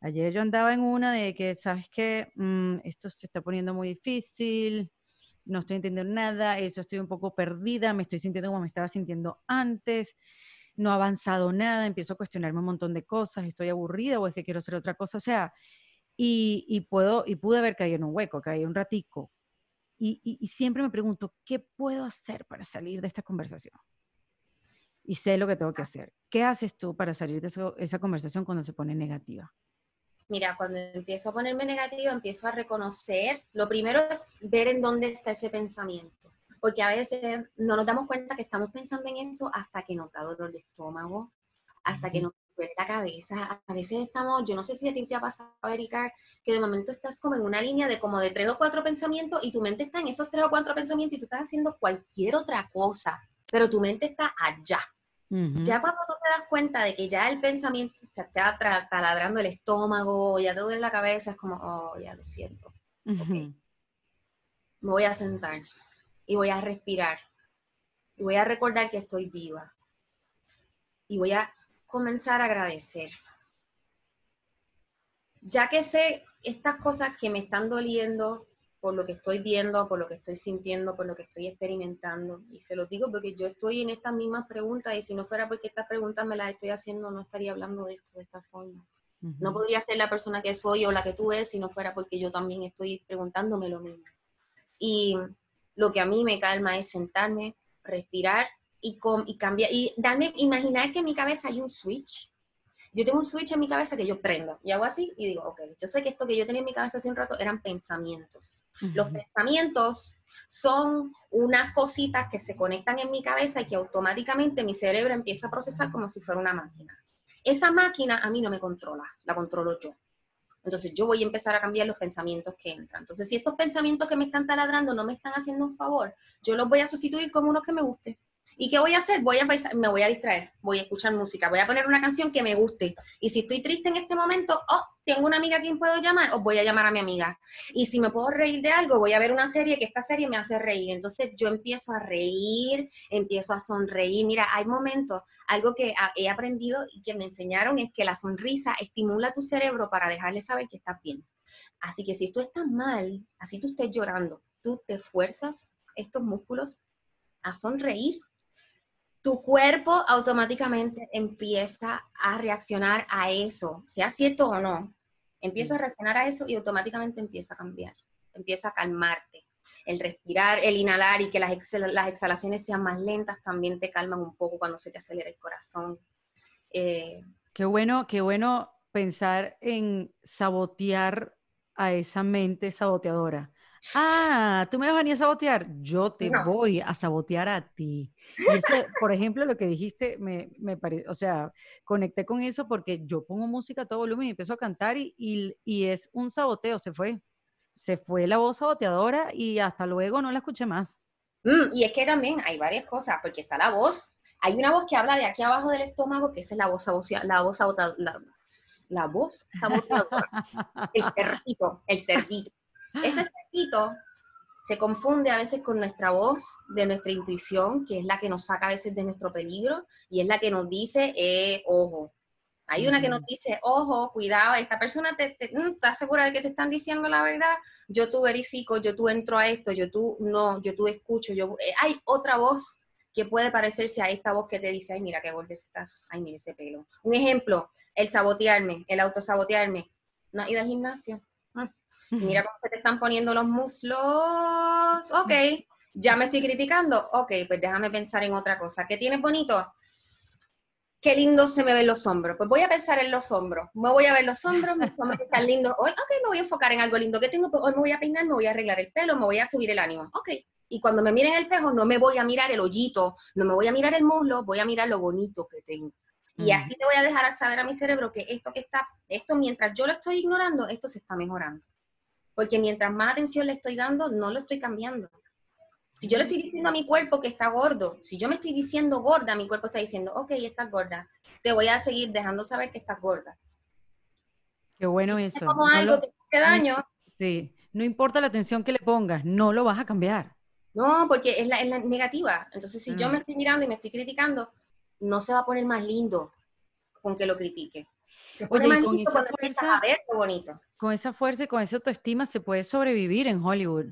Ayer yo andaba en una de que, ¿sabes qué? Mm, esto se está poniendo muy difícil, no estoy entendiendo nada, eso estoy un poco perdida, me estoy sintiendo como me estaba sintiendo antes. No ha avanzado nada, empiezo a cuestionarme un montón de cosas, estoy aburrida o es que quiero hacer otra cosa, o sea, y, y, puedo, y pude haber caído en un hueco, caí un ratico, y, y, y siempre me pregunto, ¿qué puedo hacer para salir de esta conversación? Y sé lo que tengo que hacer. ¿Qué haces tú para salir de eso, esa conversación cuando se pone negativa? Mira, cuando empiezo a ponerme negativa, empiezo a reconocer, lo primero es ver en dónde está ese pensamiento. Porque a veces no nos damos cuenta que estamos pensando en eso hasta que nos da dolor de estómago, hasta que nos duele la cabeza. A veces estamos, yo no sé si a ti te ha pasado, Erika, que de momento estás como en una línea de como de tres o cuatro pensamientos y tu mente está en esos tres o cuatro pensamientos y tú estás haciendo cualquier otra cosa, pero tu mente está allá. Uh-huh. Ya cuando tú te das cuenta de que ya el pensamiento te está taladrando el estómago, ya te duele la cabeza, es como, oh, ya lo siento. Uh-huh. Okay. Me voy a sentar. Y voy a respirar, y voy a recordar que estoy viva, y voy a comenzar a agradecer. Ya que sé estas cosas que me están doliendo por lo que estoy viendo, por lo que estoy sintiendo, por lo que estoy experimentando, y se lo digo porque yo estoy en estas mismas preguntas, y si no fuera porque estas preguntas me las estoy haciendo, no estaría hablando de esto de esta forma. Uh-huh. No podría ser la persona que soy o la que tú eres si no fuera porque yo también estoy preguntándome lo mismo. Y... lo que a mí me calma es sentarme, respirar y, com y cambiar. Y darme, imaginar que en mi cabeza hay un switch. Yo tengo un switch en mi cabeza que yo prendo. Y hago así y digo, ok, yo sé que esto que yo tenía en mi cabeza hace un rato eran pensamientos. Uh-huh. Los pensamientos son unas cositas que se conectan en mi cabeza y que automáticamente mi cerebro empieza a procesar como si fuera una máquina. Esa máquina a mí no me controla, la controlo yo. Entonces yo voy a empezar a cambiar los pensamientos que entran. Entonces si estos pensamientos que me están taladrando no me están haciendo un favor, yo los voy a sustituir con unos que me gusten. ¿Y qué voy a hacer? Voy a empezar, me voy a distraer, voy a escuchar música, voy a poner una canción que me guste. Y si estoy triste en este momento, oh, tengo una amiga a quien puedo llamar, o voy a llamar a mi amiga. Y si me puedo reír de algo, voy a ver una serie que esta serie me hace reír. Entonces yo empiezo a reír, empiezo a sonreír. Mira, hay momentos, algo que he aprendido y que me enseñaron es que la sonrisa estimula tu cerebro para dejarle saber que estás bien. Así que si tú estás mal, así tú estés llorando, tú te fuerzas estos músculos a sonreír. Tu cuerpo automáticamente empieza a reaccionar a eso, sea cierto o no. Empieza a reaccionar a eso y automáticamente empieza a cambiar, empieza a calmarte. El respirar, el inhalar y que las, ex las exhalaciones sean más lentas también te calman un poco cuando se te acelera el corazón. Eh, qué bueno, qué bueno pensar en sabotear a esa mente saboteadora. Ah, tú me vas a venir a sabotear, yo te no. voy a sabotear a ti. Y eso, por ejemplo, lo que dijiste, me, me pare, o sea, conecté con eso porque yo pongo música a todo volumen y empiezo a cantar y, y, y es un saboteo, se fue. Se fue la voz saboteadora y hasta luego no la escuché más. Mm, y es que también hay varias cosas, porque está la voz, hay una voz que habla de aquí abajo del estómago, que esa es la voz saboteadora, la voz saboteadora, la, la voz saboteadora. El cerdito, el cerdito. Ese cerdito se confunde a veces con nuestra voz, de nuestra intuición, que es la que nos saca a veces de nuestro peligro, y es la que nos dice, eh, ojo. Hay una que nos dice, ojo, cuidado, esta persona, te, te, ¿estás segura de que te están diciendo la verdad? Yo tú verifico, yo tú entro a esto, yo tú no, yo tú escucho. Yo, eh, hay otra voz que puede parecerse a esta voz que te dice, ay, mira qué gorda estás, ay, mira ese pelo. Un ejemplo, el sabotearme, el autosabotearme. ¿No has ido al gimnasio? Mm. Mira cómo se te están poniendo los muslos. Ok, ya me estoy criticando. Ok, pues déjame pensar en otra cosa. ¿Qué tienes bonito? Qué lindo se me ven los hombros. Pues voy a pensar en los hombros. Me voy a ver los hombros, mis hombros están lindos. Hoy, ok, me voy a enfocar en algo lindo que tengo. Pues hoy me voy a peinar, me voy a arreglar el pelo, me voy a subir el ánimo. Ok. Y cuando me mire en el espejo, no me voy a mirar el hoyito, no me voy a mirar el muslo, voy a mirar lo bonito que tengo. Y así le voy a dejar saber a mi cerebro que esto que está, esto mientras yo lo estoy ignorando, esto se está mejorando. Porque mientras más atención le estoy dando, no lo estoy cambiando. Si yo le estoy diciendo a mi cuerpo que está gordo, si yo me estoy diciendo gorda, mi cuerpo está diciendo, ok, estás gorda, te voy a seguir dejando saber que estás gorda. Qué bueno si eso. Como no algo lo, te hace daño. Sí, no importa la atención que le pongas, no lo vas a cambiar. No, porque es la, es la negativa. Entonces, si ah. yo me estoy mirando y me estoy criticando, no se va a poner más lindo con que lo critique. Se pone Oye, más con lindo esa fuerza, a ver lo bonito. Con esa fuerza y con esa autoestima se puede sobrevivir en Hollywood.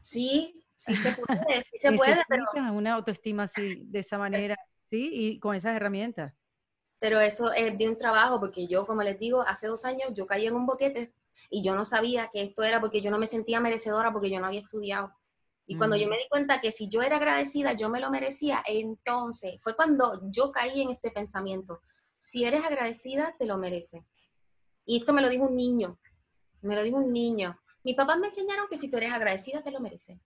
Sí. Sí se puede, sí se puede, pero... una autoestima así, de esa manera, ¿sí? Y con esas herramientas. Pero eso es de un trabajo, porque yo, como les digo, hace dos años yo caí en un boquete y yo no sabía que esto era porque yo no me sentía merecedora, porque yo no había estudiado. Y mm. cuando yo me di cuenta que si yo era agradecida, yo me lo merecía, entonces fue cuando yo caí en este pensamiento. Si eres agradecida, te lo mereces. Y esto me lo dijo un niño, me lo dijo un niño. Mis papás me enseñaron que si tú eres agradecida, te lo mereces.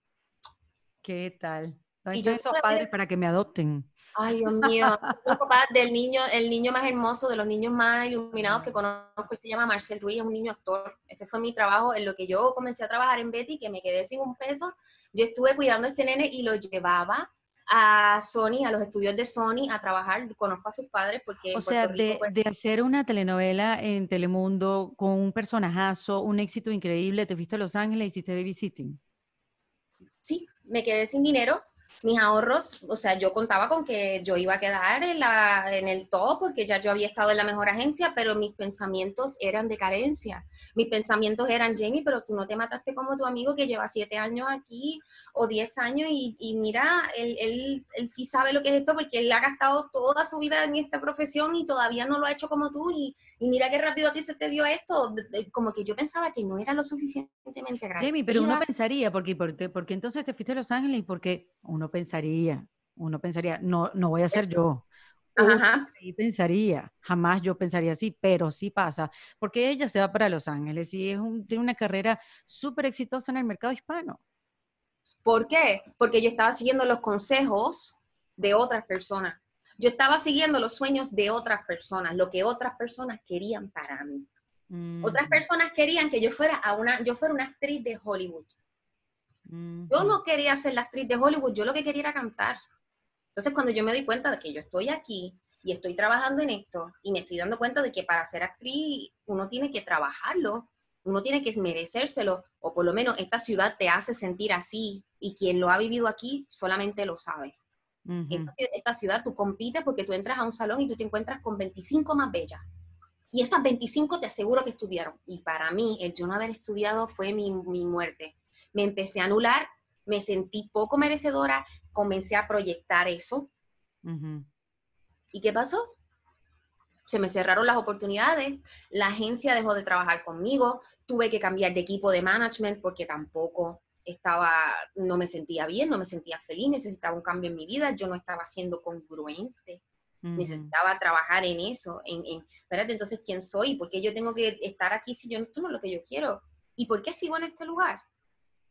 ¿Qué tal? No, y yo esos padres para que me adopten. Ay, Dios mío. Soy papá del niño, el niño más hermoso, de los niños más iluminados que conozco, se llama Marcel Ruiz, es un niño actor. Ese fue mi trabajo, en lo que yo comencé a trabajar en Betty, que me quedé sin un peso. Yo estuve cuidando a este nene y lo llevaba a Sony, a los estudios de Sony, a trabajar. Conozco a sus padres porque... O sea, de, pues, de hacer una telenovela en Telemundo con un personajazo, un éxito increíble, te fuiste a Los Ángeles y hiciste babysitting. Sí. Me quedé sin dinero, mis ahorros, o sea, yo contaba con que yo iba a quedar en, la, en el top porque ya yo había estado en la mejor agencia, pero mis pensamientos eran de carencia. Mis pensamientos eran, Jeimy, pero tú no te mataste como tu amigo que lleva siete años aquí o diez años y, y mira, él, él, él sí sabe lo que es esto porque él ha gastado toda su vida en esta profesión y todavía no lo ha hecho como tú y... Y mira qué rápido a ti se te dio esto. Como que yo pensaba que no era lo suficientemente grande. Jeimy, pero uno pensaría, porque, porque, porque entonces te fuiste a Los Ángeles y porque uno pensaría, uno pensaría, no, no voy a ser yo. Ajá. Y pensaría, jamás yo pensaría así, pero sí pasa. Porque ella se va para Los Ángeles y es un, tiene una carrera súper exitosa en el mercado hispano. ¿Por qué? Porque yo estaba siguiendo los consejos de otras personas. Yo estaba siguiendo los sueños de otras personas, lo que otras personas querían para mí. Mm. Otras personas querían que yo fuera, a una, yo fuera una actriz de Hollywood. Mm. Yo no quería ser la actriz de Hollywood, yo lo que quería era cantar. Entonces cuando yo me di cuenta de que yo estoy aquí y estoy trabajando en esto, y me estoy dando cuenta de que para ser actriz uno tiene que trabajarlo, uno tiene que merecérselo, o por lo menos esta ciudad te hace sentir así, y quien lo ha vivido aquí solamente lo sabe. Uh-huh. Esta, esta ciudad tú compites porque tú entras a un salón y tú te encuentras con veinticinco más bellas y esas veinticinco te aseguro que estudiaron y para mí el yo no haber estudiado fue mi, mi muerte. Me empecé a anular, me sentí poco merecedora, comencé a proyectar eso. Uh-huh. ¿Y qué pasó? Se me cerraron las oportunidades, la agencia dejó de trabajar conmigo, tuve que cambiar de equipo de management porque tampoco estaba, no me sentía bien, no me sentía feliz, necesitaba un cambio en mi vida, yo no estaba siendo congruente, mm. necesitaba trabajar en eso, en, en, espérate, entonces, ¿quién soy? ¿Por qué yo tengo que estar aquí si yo no, esto no es lo que yo quiero? ¿Y por qué sigo en este lugar?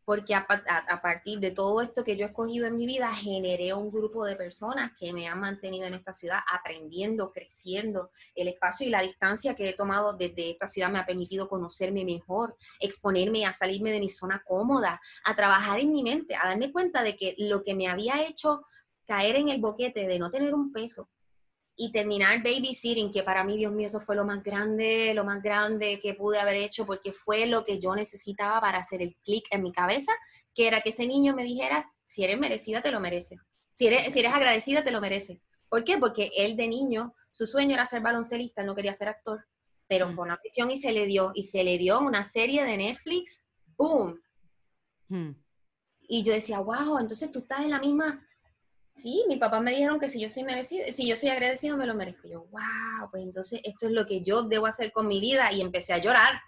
Porque a, a, a partir de todo esto que yo he escogido en mi vida, generé un grupo de personas que me han mantenido en esta ciudad, aprendiendo, creciendo. El espacio y la distancia que he tomado desde esta ciudad me ha permitido conocerme mejor, exponerme a salirme de mi zona cómoda, a trabajar en mi mente, a darme cuenta de que lo que me había hecho caer en el boquete de no tener un peso y terminar babysitting, que para mí, Dios mío, eso fue lo más grande, lo más grande que pude haber hecho, porque fue lo que yo necesitaba para hacer el clic en mi cabeza, que era que ese niño me dijera, si eres merecida, te lo mereces. Si eres, si eres agradecida, te lo mereces. ¿Por qué? Porque él de niño, su sueño era ser baloncelista, no quería ser actor. Pero mm. fue una opción y se le dio. Y se le dio una serie de Netflix, ¡boom! Mm. Y yo decía, wow, entonces tú estás en la misma... Sí, mis papás me dijeron que si yo soy merecida, si yo soy agradecida, me lo merezco. Yo, wow, pues entonces esto es lo que yo debo hacer con mi vida. Y empecé a llorar.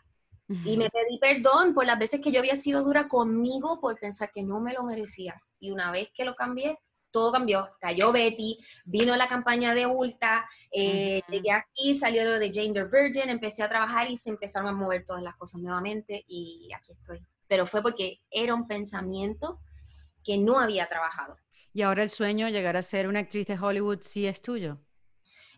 Uh-huh. Y me pedí perdón por las veces que yo había sido dura conmigo por pensar que no me lo merecía. Y una vez que lo cambié, todo cambió. Cayó Betty, vino la campaña de Ulta, eh, uh-huh. llegué aquí, salió lo de Jane the Virgin, empecé a trabajar y se empezaron a mover todas las cosas nuevamente. Y aquí estoy. Pero fue porque era un pensamiento que no había trabajado. ¿Y ahora el sueño de llegar a ser una actriz de Hollywood sí es tuyo?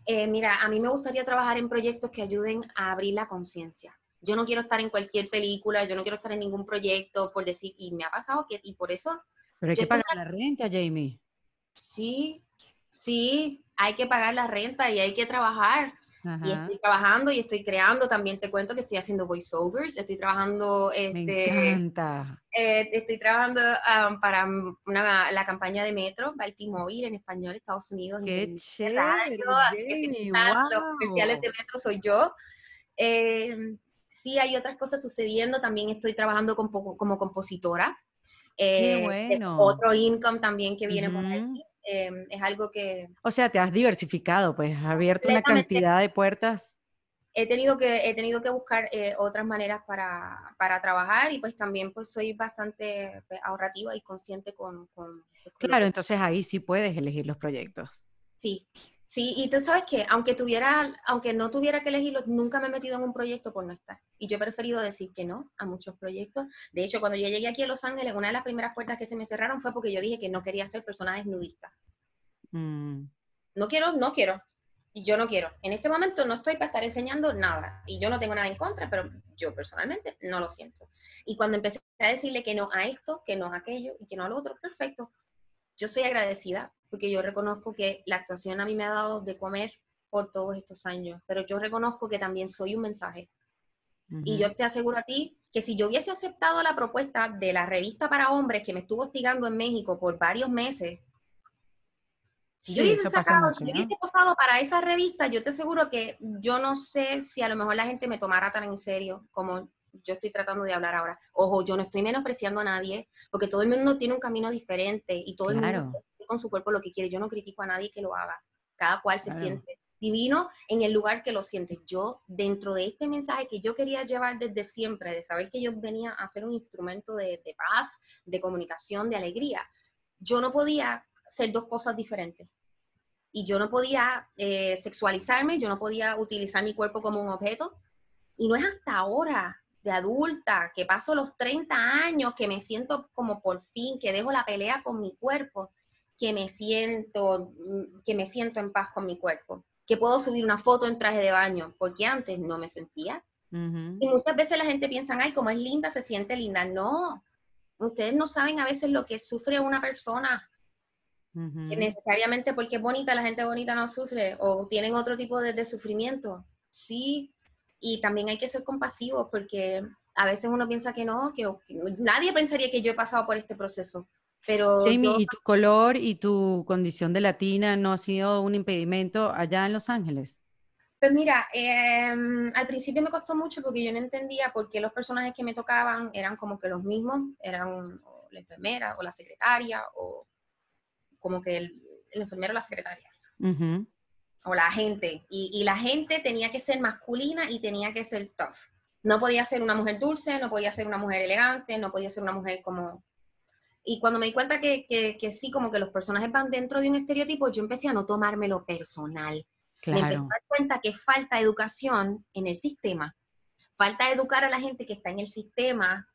Eh, mira, a mí me gustaría trabajar en proyectos que ayuden a abrir la conciencia. Yo no quiero estar en cualquier película, yo no quiero estar en ningún proyecto, por decir, y me ha pasado que, y por eso... Pero hay que pagar la renta, Jeimy. Sí, sí, hay que pagar la renta y hay que trabajar. Ajá. Y estoy trabajando y estoy creando, también te cuento que estoy haciendo voiceovers, estoy trabajando este, me encanta. Eh, estoy trabajando um, para una, la campaña de Metro by T-Mobile en español, Estados Unidos. ¡Qué chévere! Así que si wow. los especiales de Metro soy yo. Eh, sí, hay otras cosas sucediendo, también estoy trabajando con, como compositora. Eh, ¡Qué bueno! Es otro income también que viene uh-huh. por aquí. Eh, es algo que... O sea, te has diversificado, pues has abierto una cantidad de puertas. He tenido que, he tenido que buscar eh, otras maneras para, para trabajar y pues también pues soy bastante ahorrativa y consciente con... con, con claro, entonces ahí sí puedes elegir los proyectos. Sí, sí, y tú sabes que aunque, tuviera, aunque no tuviera que elegirlos, nunca me he metido en un proyecto por no estar. Y yo he preferido decir que no a muchos proyectos. De hecho, cuando yo llegué aquí a Los Ángeles, una de las primeras puertas que se me cerraron fue porque yo dije que no quería hacer personajes nudistas. Mm. No quiero, no quiero. Y yo no quiero. En este momento no estoy para estar enseñando nada. Y yo no tengo nada en contra, pero yo personalmente no lo siento. Y cuando empecé a decirle que no a esto, que no a aquello y que no a lo otro, perfecto. Yo soy agradecida porque yo reconozco que la actuación a mí me ha dado de comer por todos estos años. Pero yo reconozco que también soy un mensaje. Uh-huh. Y yo te aseguro a ti que si yo hubiese aceptado la propuesta de la revista para hombres que me estuvo hostigando en México por varios meses, si sí, yo hubiese sacado, mucho, ¿no? si yo hubiese posado para esa revista, yo te aseguro que yo no sé si a lo mejor la gente me tomara tan en serio como yo estoy tratando de hablar ahora. Ojo, yo no estoy menospreciando a nadie, porque todo el mundo tiene un camino diferente y todo claro. el mundo con su cuerpo lo que quiere. Yo no critico a nadie que lo haga. Cada cual se claro. siente divino en el lugar que lo siente. Yo, dentro de este mensaje que yo quería llevar desde siempre, de saber que yo venía a ser un instrumento de, de paz, de comunicación, de alegría, yo no podía ser dos cosas diferentes. Y yo no podía eh, sexualizarme, yo no podía utilizar mi cuerpo como un objeto. Y no es hasta ahora, de adulta, que paso los treinta años, que me siento como por fin, que dejo la pelea con mi cuerpo, que me siento, que me siento en paz con mi cuerpo. Que puedo subir una foto en traje de baño, porque antes no me sentía. Uh-huh. Y muchas veces la gente piensa, ay, como es linda, se siente linda. No, ustedes no saben a veces lo que sufre una persona. Uh-huh. Que necesariamente porque es bonita, la gente bonita no sufre, o tienen otro tipo de, de sufrimiento. Sí, y también hay que ser compasivos, porque a veces uno piensa que no, que, que nadie pensaría que yo he pasado por este proceso. Pero Jeimy, yo... ¿y tu color y tu condición de latina no ha sido un impedimento allá en Los Ángeles? Pues mira, eh, al principio me costó mucho porque yo no entendía por qué los personajes que me tocaban eran como que los mismos, eran o la enfermera o la secretaria, o como que el, el enfermero o la secretaria, uh-huh. o la agente. Y, y la gente tenía que ser masculina y tenía que ser tough. No podía ser una mujer dulce, no podía ser una mujer elegante, no podía ser una mujer como... Y cuando me di cuenta que, que, que sí, como que los personajes van dentro de un estereotipo, yo empecé a no tomármelo personal. Claro. Me empecé a dar cuenta que falta educación en el sistema. Falta educar a la gente que está en el sistema,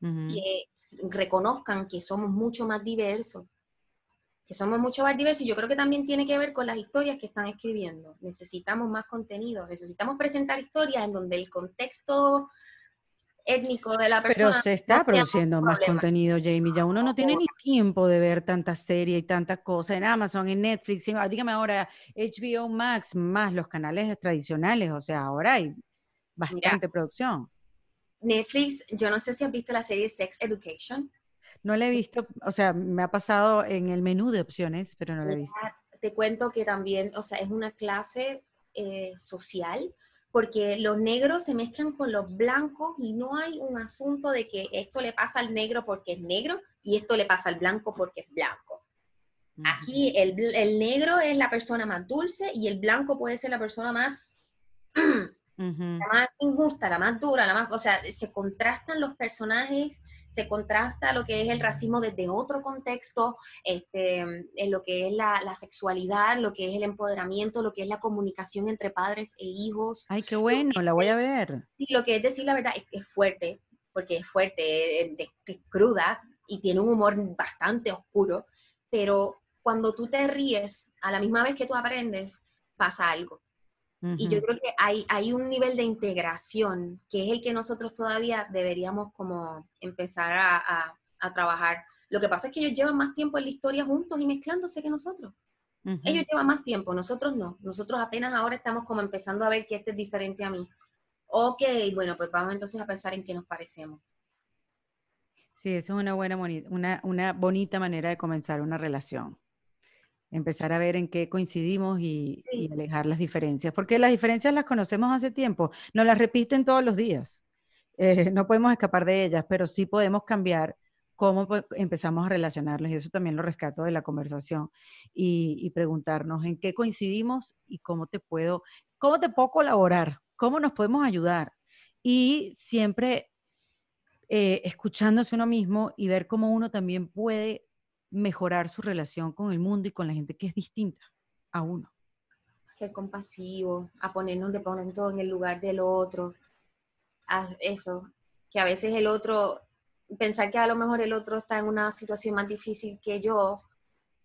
uh-huh. que reconozcan que somos mucho más diversos. Que somos mucho más diversos. Y yo creo que también tiene que ver con las historias que están escribiendo. Necesitamos más contenido. Necesitamos presentar historias en donde el contexto... étnico de la persona. Pero se está produciendo más contenido, Jeimy. Ya uno no tiene ni tiempo de ver tantas series y tantas cosas en Amazon, en Netflix, en, dígame ahora, H B O Max, más los canales tradicionales. O sea, ahora hay bastante Mira, producción. Netflix, yo no sé si has visto la serie Sex Education. No la he visto, o sea, me ha pasado en el menú de opciones, pero no la he visto. Te cuento que también, o sea, es una clase eh, social, porque los negros se mezclan con los blancos y no hay un asunto de que esto le pasa al negro porque es negro y esto le pasa al blanco porque es blanco. Uh-huh. Aquí el, el negro es la persona más dulce y el blanco puede ser la persona más... Uh-huh. La más injusta, la más dura, la más, o sea, se contrastan los personajes, se contrasta lo que es el racismo desde otro contexto, este, en lo que es la, la sexualidad, lo que es el empoderamiento, lo que es la comunicación entre padres e hijos. Ay, qué bueno, la voy a ver. Sí, lo que es decir la verdad es, es fuerte, porque es fuerte, es, es cruda y tiene un humor bastante oscuro, pero cuando tú te ríes, a la misma vez que tú aprendes, pasa algo. Y yo creo que hay, hay un nivel de integración que es el que nosotros todavía deberíamos como empezar a, a, a trabajar. Lo que pasa es que ellos llevan más tiempo en la historia juntos y mezclándose que nosotros. Uh-huh. Ellos llevan más tiempo, nosotros no. Nosotros apenas ahora estamos como empezando a ver que este es diferente a mí. Ok, bueno, pues vamos entonces a pensar en qué nos parecemos. Sí, eso es una, buena, una, una bonita manera de comenzar una relación. Empezar a ver en qué coincidimos y, sí. y alejar las diferencias, porque las diferencias las conocemos hace tiempo, nos las repiten todos los días, eh, no podemos escapar de ellas, pero sí podemos cambiar cómo empezamos a relacionarnos, y eso también lo rescato de la conversación, y, y preguntarnos en qué coincidimos y cómo te puedo, cómo te puedo colaborar, cómo nos podemos ayudar, y siempre eh, escuchándose uno mismo y ver cómo uno también puede mejorar su relación con el mundo y con la gente que es distinta a uno. A ser compasivo, a ponernos de pronto en el lugar del otro, a eso, que a veces el otro, pensar que a lo mejor el otro está en una situación más difícil que yo,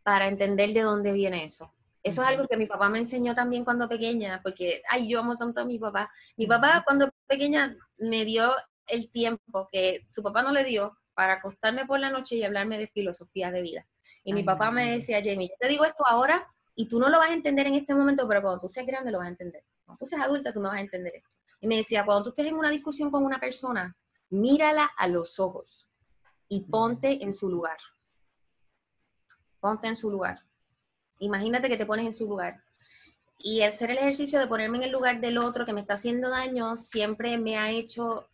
para entender de dónde viene eso. Eso uh-huh. es algo que mi papá me enseñó también cuando pequeña, porque, ay, yo amo tanto a mi papá. Mi uh-huh. papá cuando pequeña me dio el tiempo que su papá no le dio, para acostarme por la noche y hablarme de filosofía de vida. Y ay, mi papá me decía, Jeimy, yo te digo esto ahora y tú no lo vas a entender en este momento, pero cuando tú seas grande lo vas a entender. Cuando tú seas adulta tú me vas a entender esto. Y me decía, cuando tú estés en una discusión con una persona, mírala a los ojos y ponte en su lugar. Ponte en su lugar. Imagínate que te pones en su lugar. Y hacer el ejercicio de ponerme en el lugar del otro que me está haciendo daño siempre me ha hecho...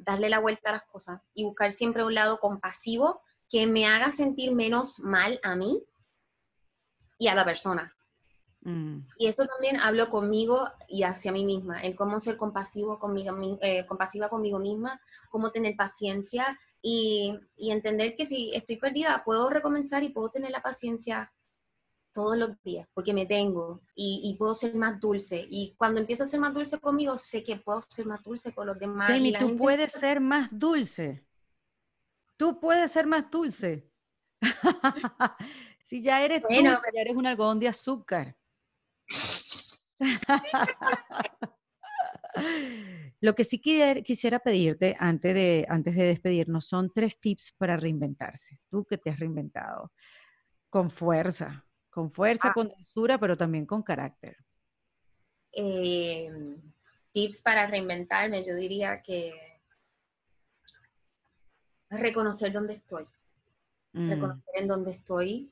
darle la vuelta a las cosas y buscar siempre un lado compasivo que me haga sentir menos mal a mí y a la persona. Mm. Y esto también hablo conmigo y hacia mí misma, el cómo ser compasivo conmigo, eh, compasiva conmigo misma, cómo tener paciencia y, y entender que si estoy perdida puedo recomenzar y puedo tener la paciencia todos los días, porque me tengo y, y puedo ser más dulce. Y cuando empiezo a ser más dulce conmigo, sé que puedo ser más dulce con los demás. Jeimy, tú gente... puedes ser más dulce. Tú puedes ser más dulce. Si ya eres bueno, dulce, ya eres un algodón de azúcar. Lo que sí quisiera pedirte antes de, antes de despedirnos son tres tips para reinventarse. Tú que te has reinventado con fuerza. Con fuerza, ah. con dulzura, pero también con carácter. Eh, tips para reinventarme, yo diría que reconocer dónde estoy. Mm. Reconocer en dónde estoy.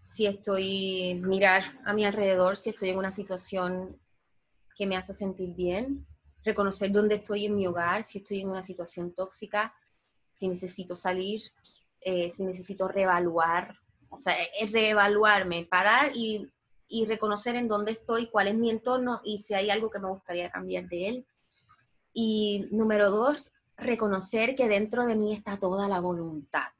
Si estoy, mirar a mi alrededor, si estoy en una situación que me hace sentir bien. Reconocer dónde estoy en mi hogar, si estoy en una situación tóxica, si necesito salir, eh, si necesito reevaluar. O sea, es reevaluarme, parar y, y reconocer en dónde estoy, cuál es mi entorno y si hay algo que me gustaría cambiar de él. Y número dos, reconocer que dentro de mí está toda la voluntad.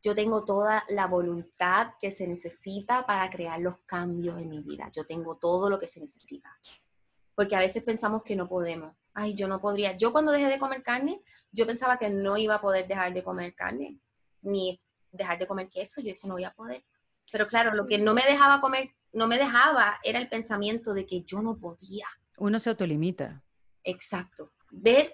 Yo tengo toda la voluntad que se necesita para crear los cambios en mi vida. Yo tengo todo lo que se necesita. Porque a veces pensamos que no podemos. Ay, yo no podría. Yo cuando dejé de comer carne, yo pensaba que no iba a poder dejar de comer carne, ni dejar de comer queso, yo eso no voy a poder. Pero claro, lo que no me dejaba comer, no me dejaba, era el pensamiento de que yo no podía. Uno se autolimita. Exacto. Ver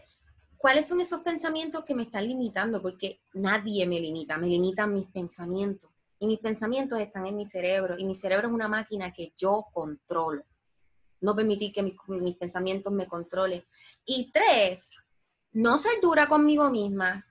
cuáles son esos pensamientos que me están limitando, porque nadie me limita, me limitan mis pensamientos. Y mis pensamientos están en mi cerebro, y mi cerebro es una máquina que yo controlo. No permitir que mis, mis pensamientos me controlen. Y tres, no ser dura conmigo misma.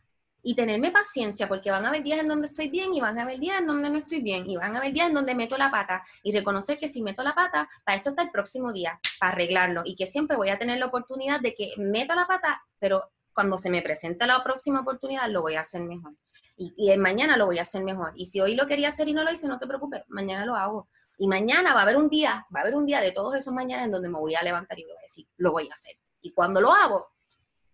y tenerme paciencia, porque van a haber días en donde estoy bien y van a haber días en donde no estoy bien y van a haber días en donde meto la pata, y reconocer que si meto la pata, para esto está el próximo día, para arreglarlo, y que siempre voy a tener la oportunidad de que meta la pata, pero cuando se me presenta la próxima oportunidad lo voy a hacer mejor. Y, y el mañana lo voy a hacer mejor. Y si hoy lo quería hacer y no lo hice, no te preocupes, mañana lo hago. Y mañana va a haber un día, va a haber un día de todos esos mañanas en donde me voy a levantar y voy a decir, lo voy a hacer. Y cuando lo hago,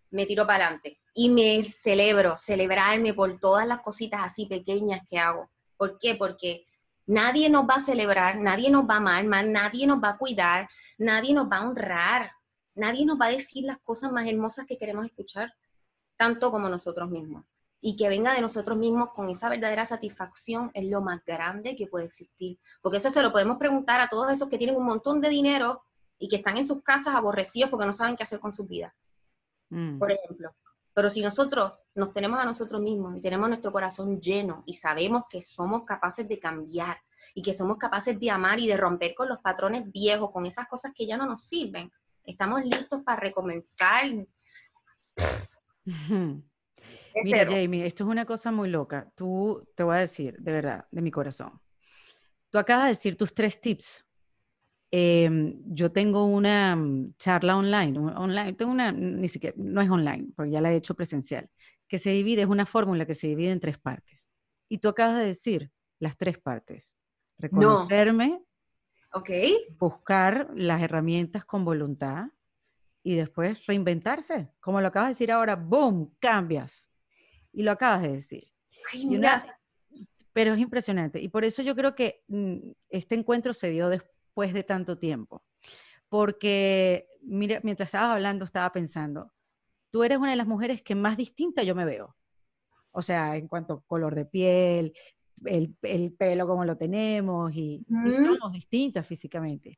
me tiro para adelante. Y me celebro, celebrarme por todas las cositas así pequeñas que hago. ¿Por qué? Porque nadie nos va a celebrar, nadie nos va a amar, más, nadie nos va a cuidar, nadie nos va a honrar, nadie nos va a decir las cosas más hermosas que queremos escuchar, tanto como nosotros mismos. Y que venga de nosotros mismos con esa verdadera satisfacción es lo más grande que puede existir. Porque eso se lo podemos preguntar a todos esos que tienen un montón de dinero y que están en sus casas aborrecidos porque no saben qué hacer con sus vidas. Mm. Por ejemplo. Pero si nosotros nos tenemos a nosotros mismos y tenemos nuestro corazón lleno y sabemos que somos capaces de cambiar y que somos capaces de amar y de romper con los patrones viejos, con esas cosas que ya no nos sirven, estamos listos para recomenzar. Mm-hmm. Mira, Jeimy, esto es una cosa muy loca. Tú, te voy a decir, de verdad, de mi corazón. Tú acabas de decir tus tres tips. Eh, yo tengo una charla online, online, tengo una, ni siquiera, no es online, porque ya la he hecho presencial, que se divide, es una fórmula que se divide en tres partes. Y tú acabas de decir las tres partes. Reconocerme, no. Okay. Buscar las herramientas con voluntad, y después reinventarse, como lo acabas de decir ahora, boom, cambias, y lo acabas de decir. Ay, una, pero es impresionante, y por eso yo creo que mm, este encuentro se dio después de tanto tiempo, porque mira, mientras estabas hablando estaba pensando, tú eres una de las mujeres que más distinta yo me veo, o sea, en cuanto a color de piel, el, el pelo como lo tenemos, y, ¿Mm? y somos distintas físicamente,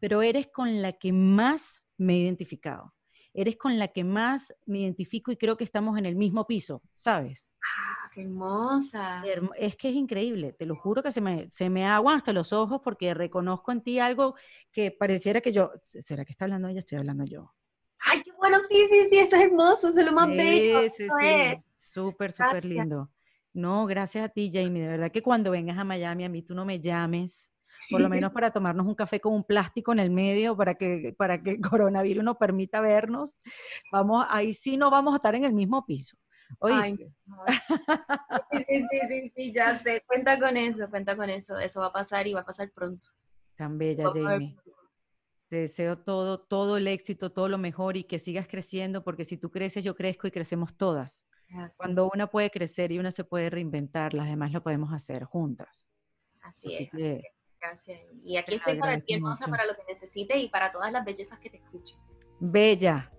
pero eres con la que más me he identificado. Eres con la que más me identifico y creo que estamos en el mismo piso, ¿sabes? ¡Ah, qué hermosa! Es que es increíble, te lo juro que se me, se me aguan hasta los ojos porque reconozco en ti algo que pareciera que yo... ¿Será que está hablando ella? Estoy hablando yo. ¡Ay, qué bueno! Sí, sí, sí, eso es hermoso, eso es lo más sí, bello. Sí, sí, sí, súper, súper lindo. No, gracias a ti, Jeimy, de verdad que cuando vengas a Miami a mí tú no me llames. Por lo menos para tomarnos un café con un plástico en el medio, para que, para que el coronavirus nos permita vernos. Vamos, ahí sí no vamos a estar en el mismo piso. ¿Oíste? Ay, sí, sí, sí, sí, ya sé. Cuenta con eso, cuenta con eso. Eso va a pasar y va a pasar pronto. Tan bella, Jeimy. Te deseo todo, todo el éxito, todo lo mejor y que sigas creciendo, porque si tú creces, yo crezco y crecemos todas. Así. Cuando una puede crecer y una se puede reinventar, las demás lo podemos hacer juntas. Así, Así es. Que, gracias. Y aquí estoy para ti, hermosa, para lo que necesites y para todas las bellezas que te escuchen. Bella.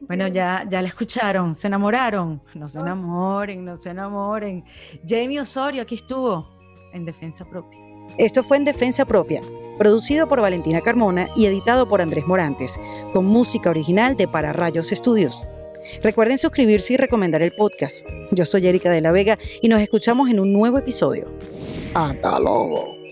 Bueno, ya, ya la escucharon. ¿Se enamoraron? No se enamoren, no se enamoren. Jeimy Osorio, aquí estuvo en Defensa Propia. Esto fue En Defensa Propia, producido por Valentina Carmona y editado por Andrés Morantes, con música original de Pararrayos Estudios. Recuerden suscribirse y recomendar el podcast. Yo soy Erika de la Vega y nos escuchamos en un nuevo episodio. Hasta luego.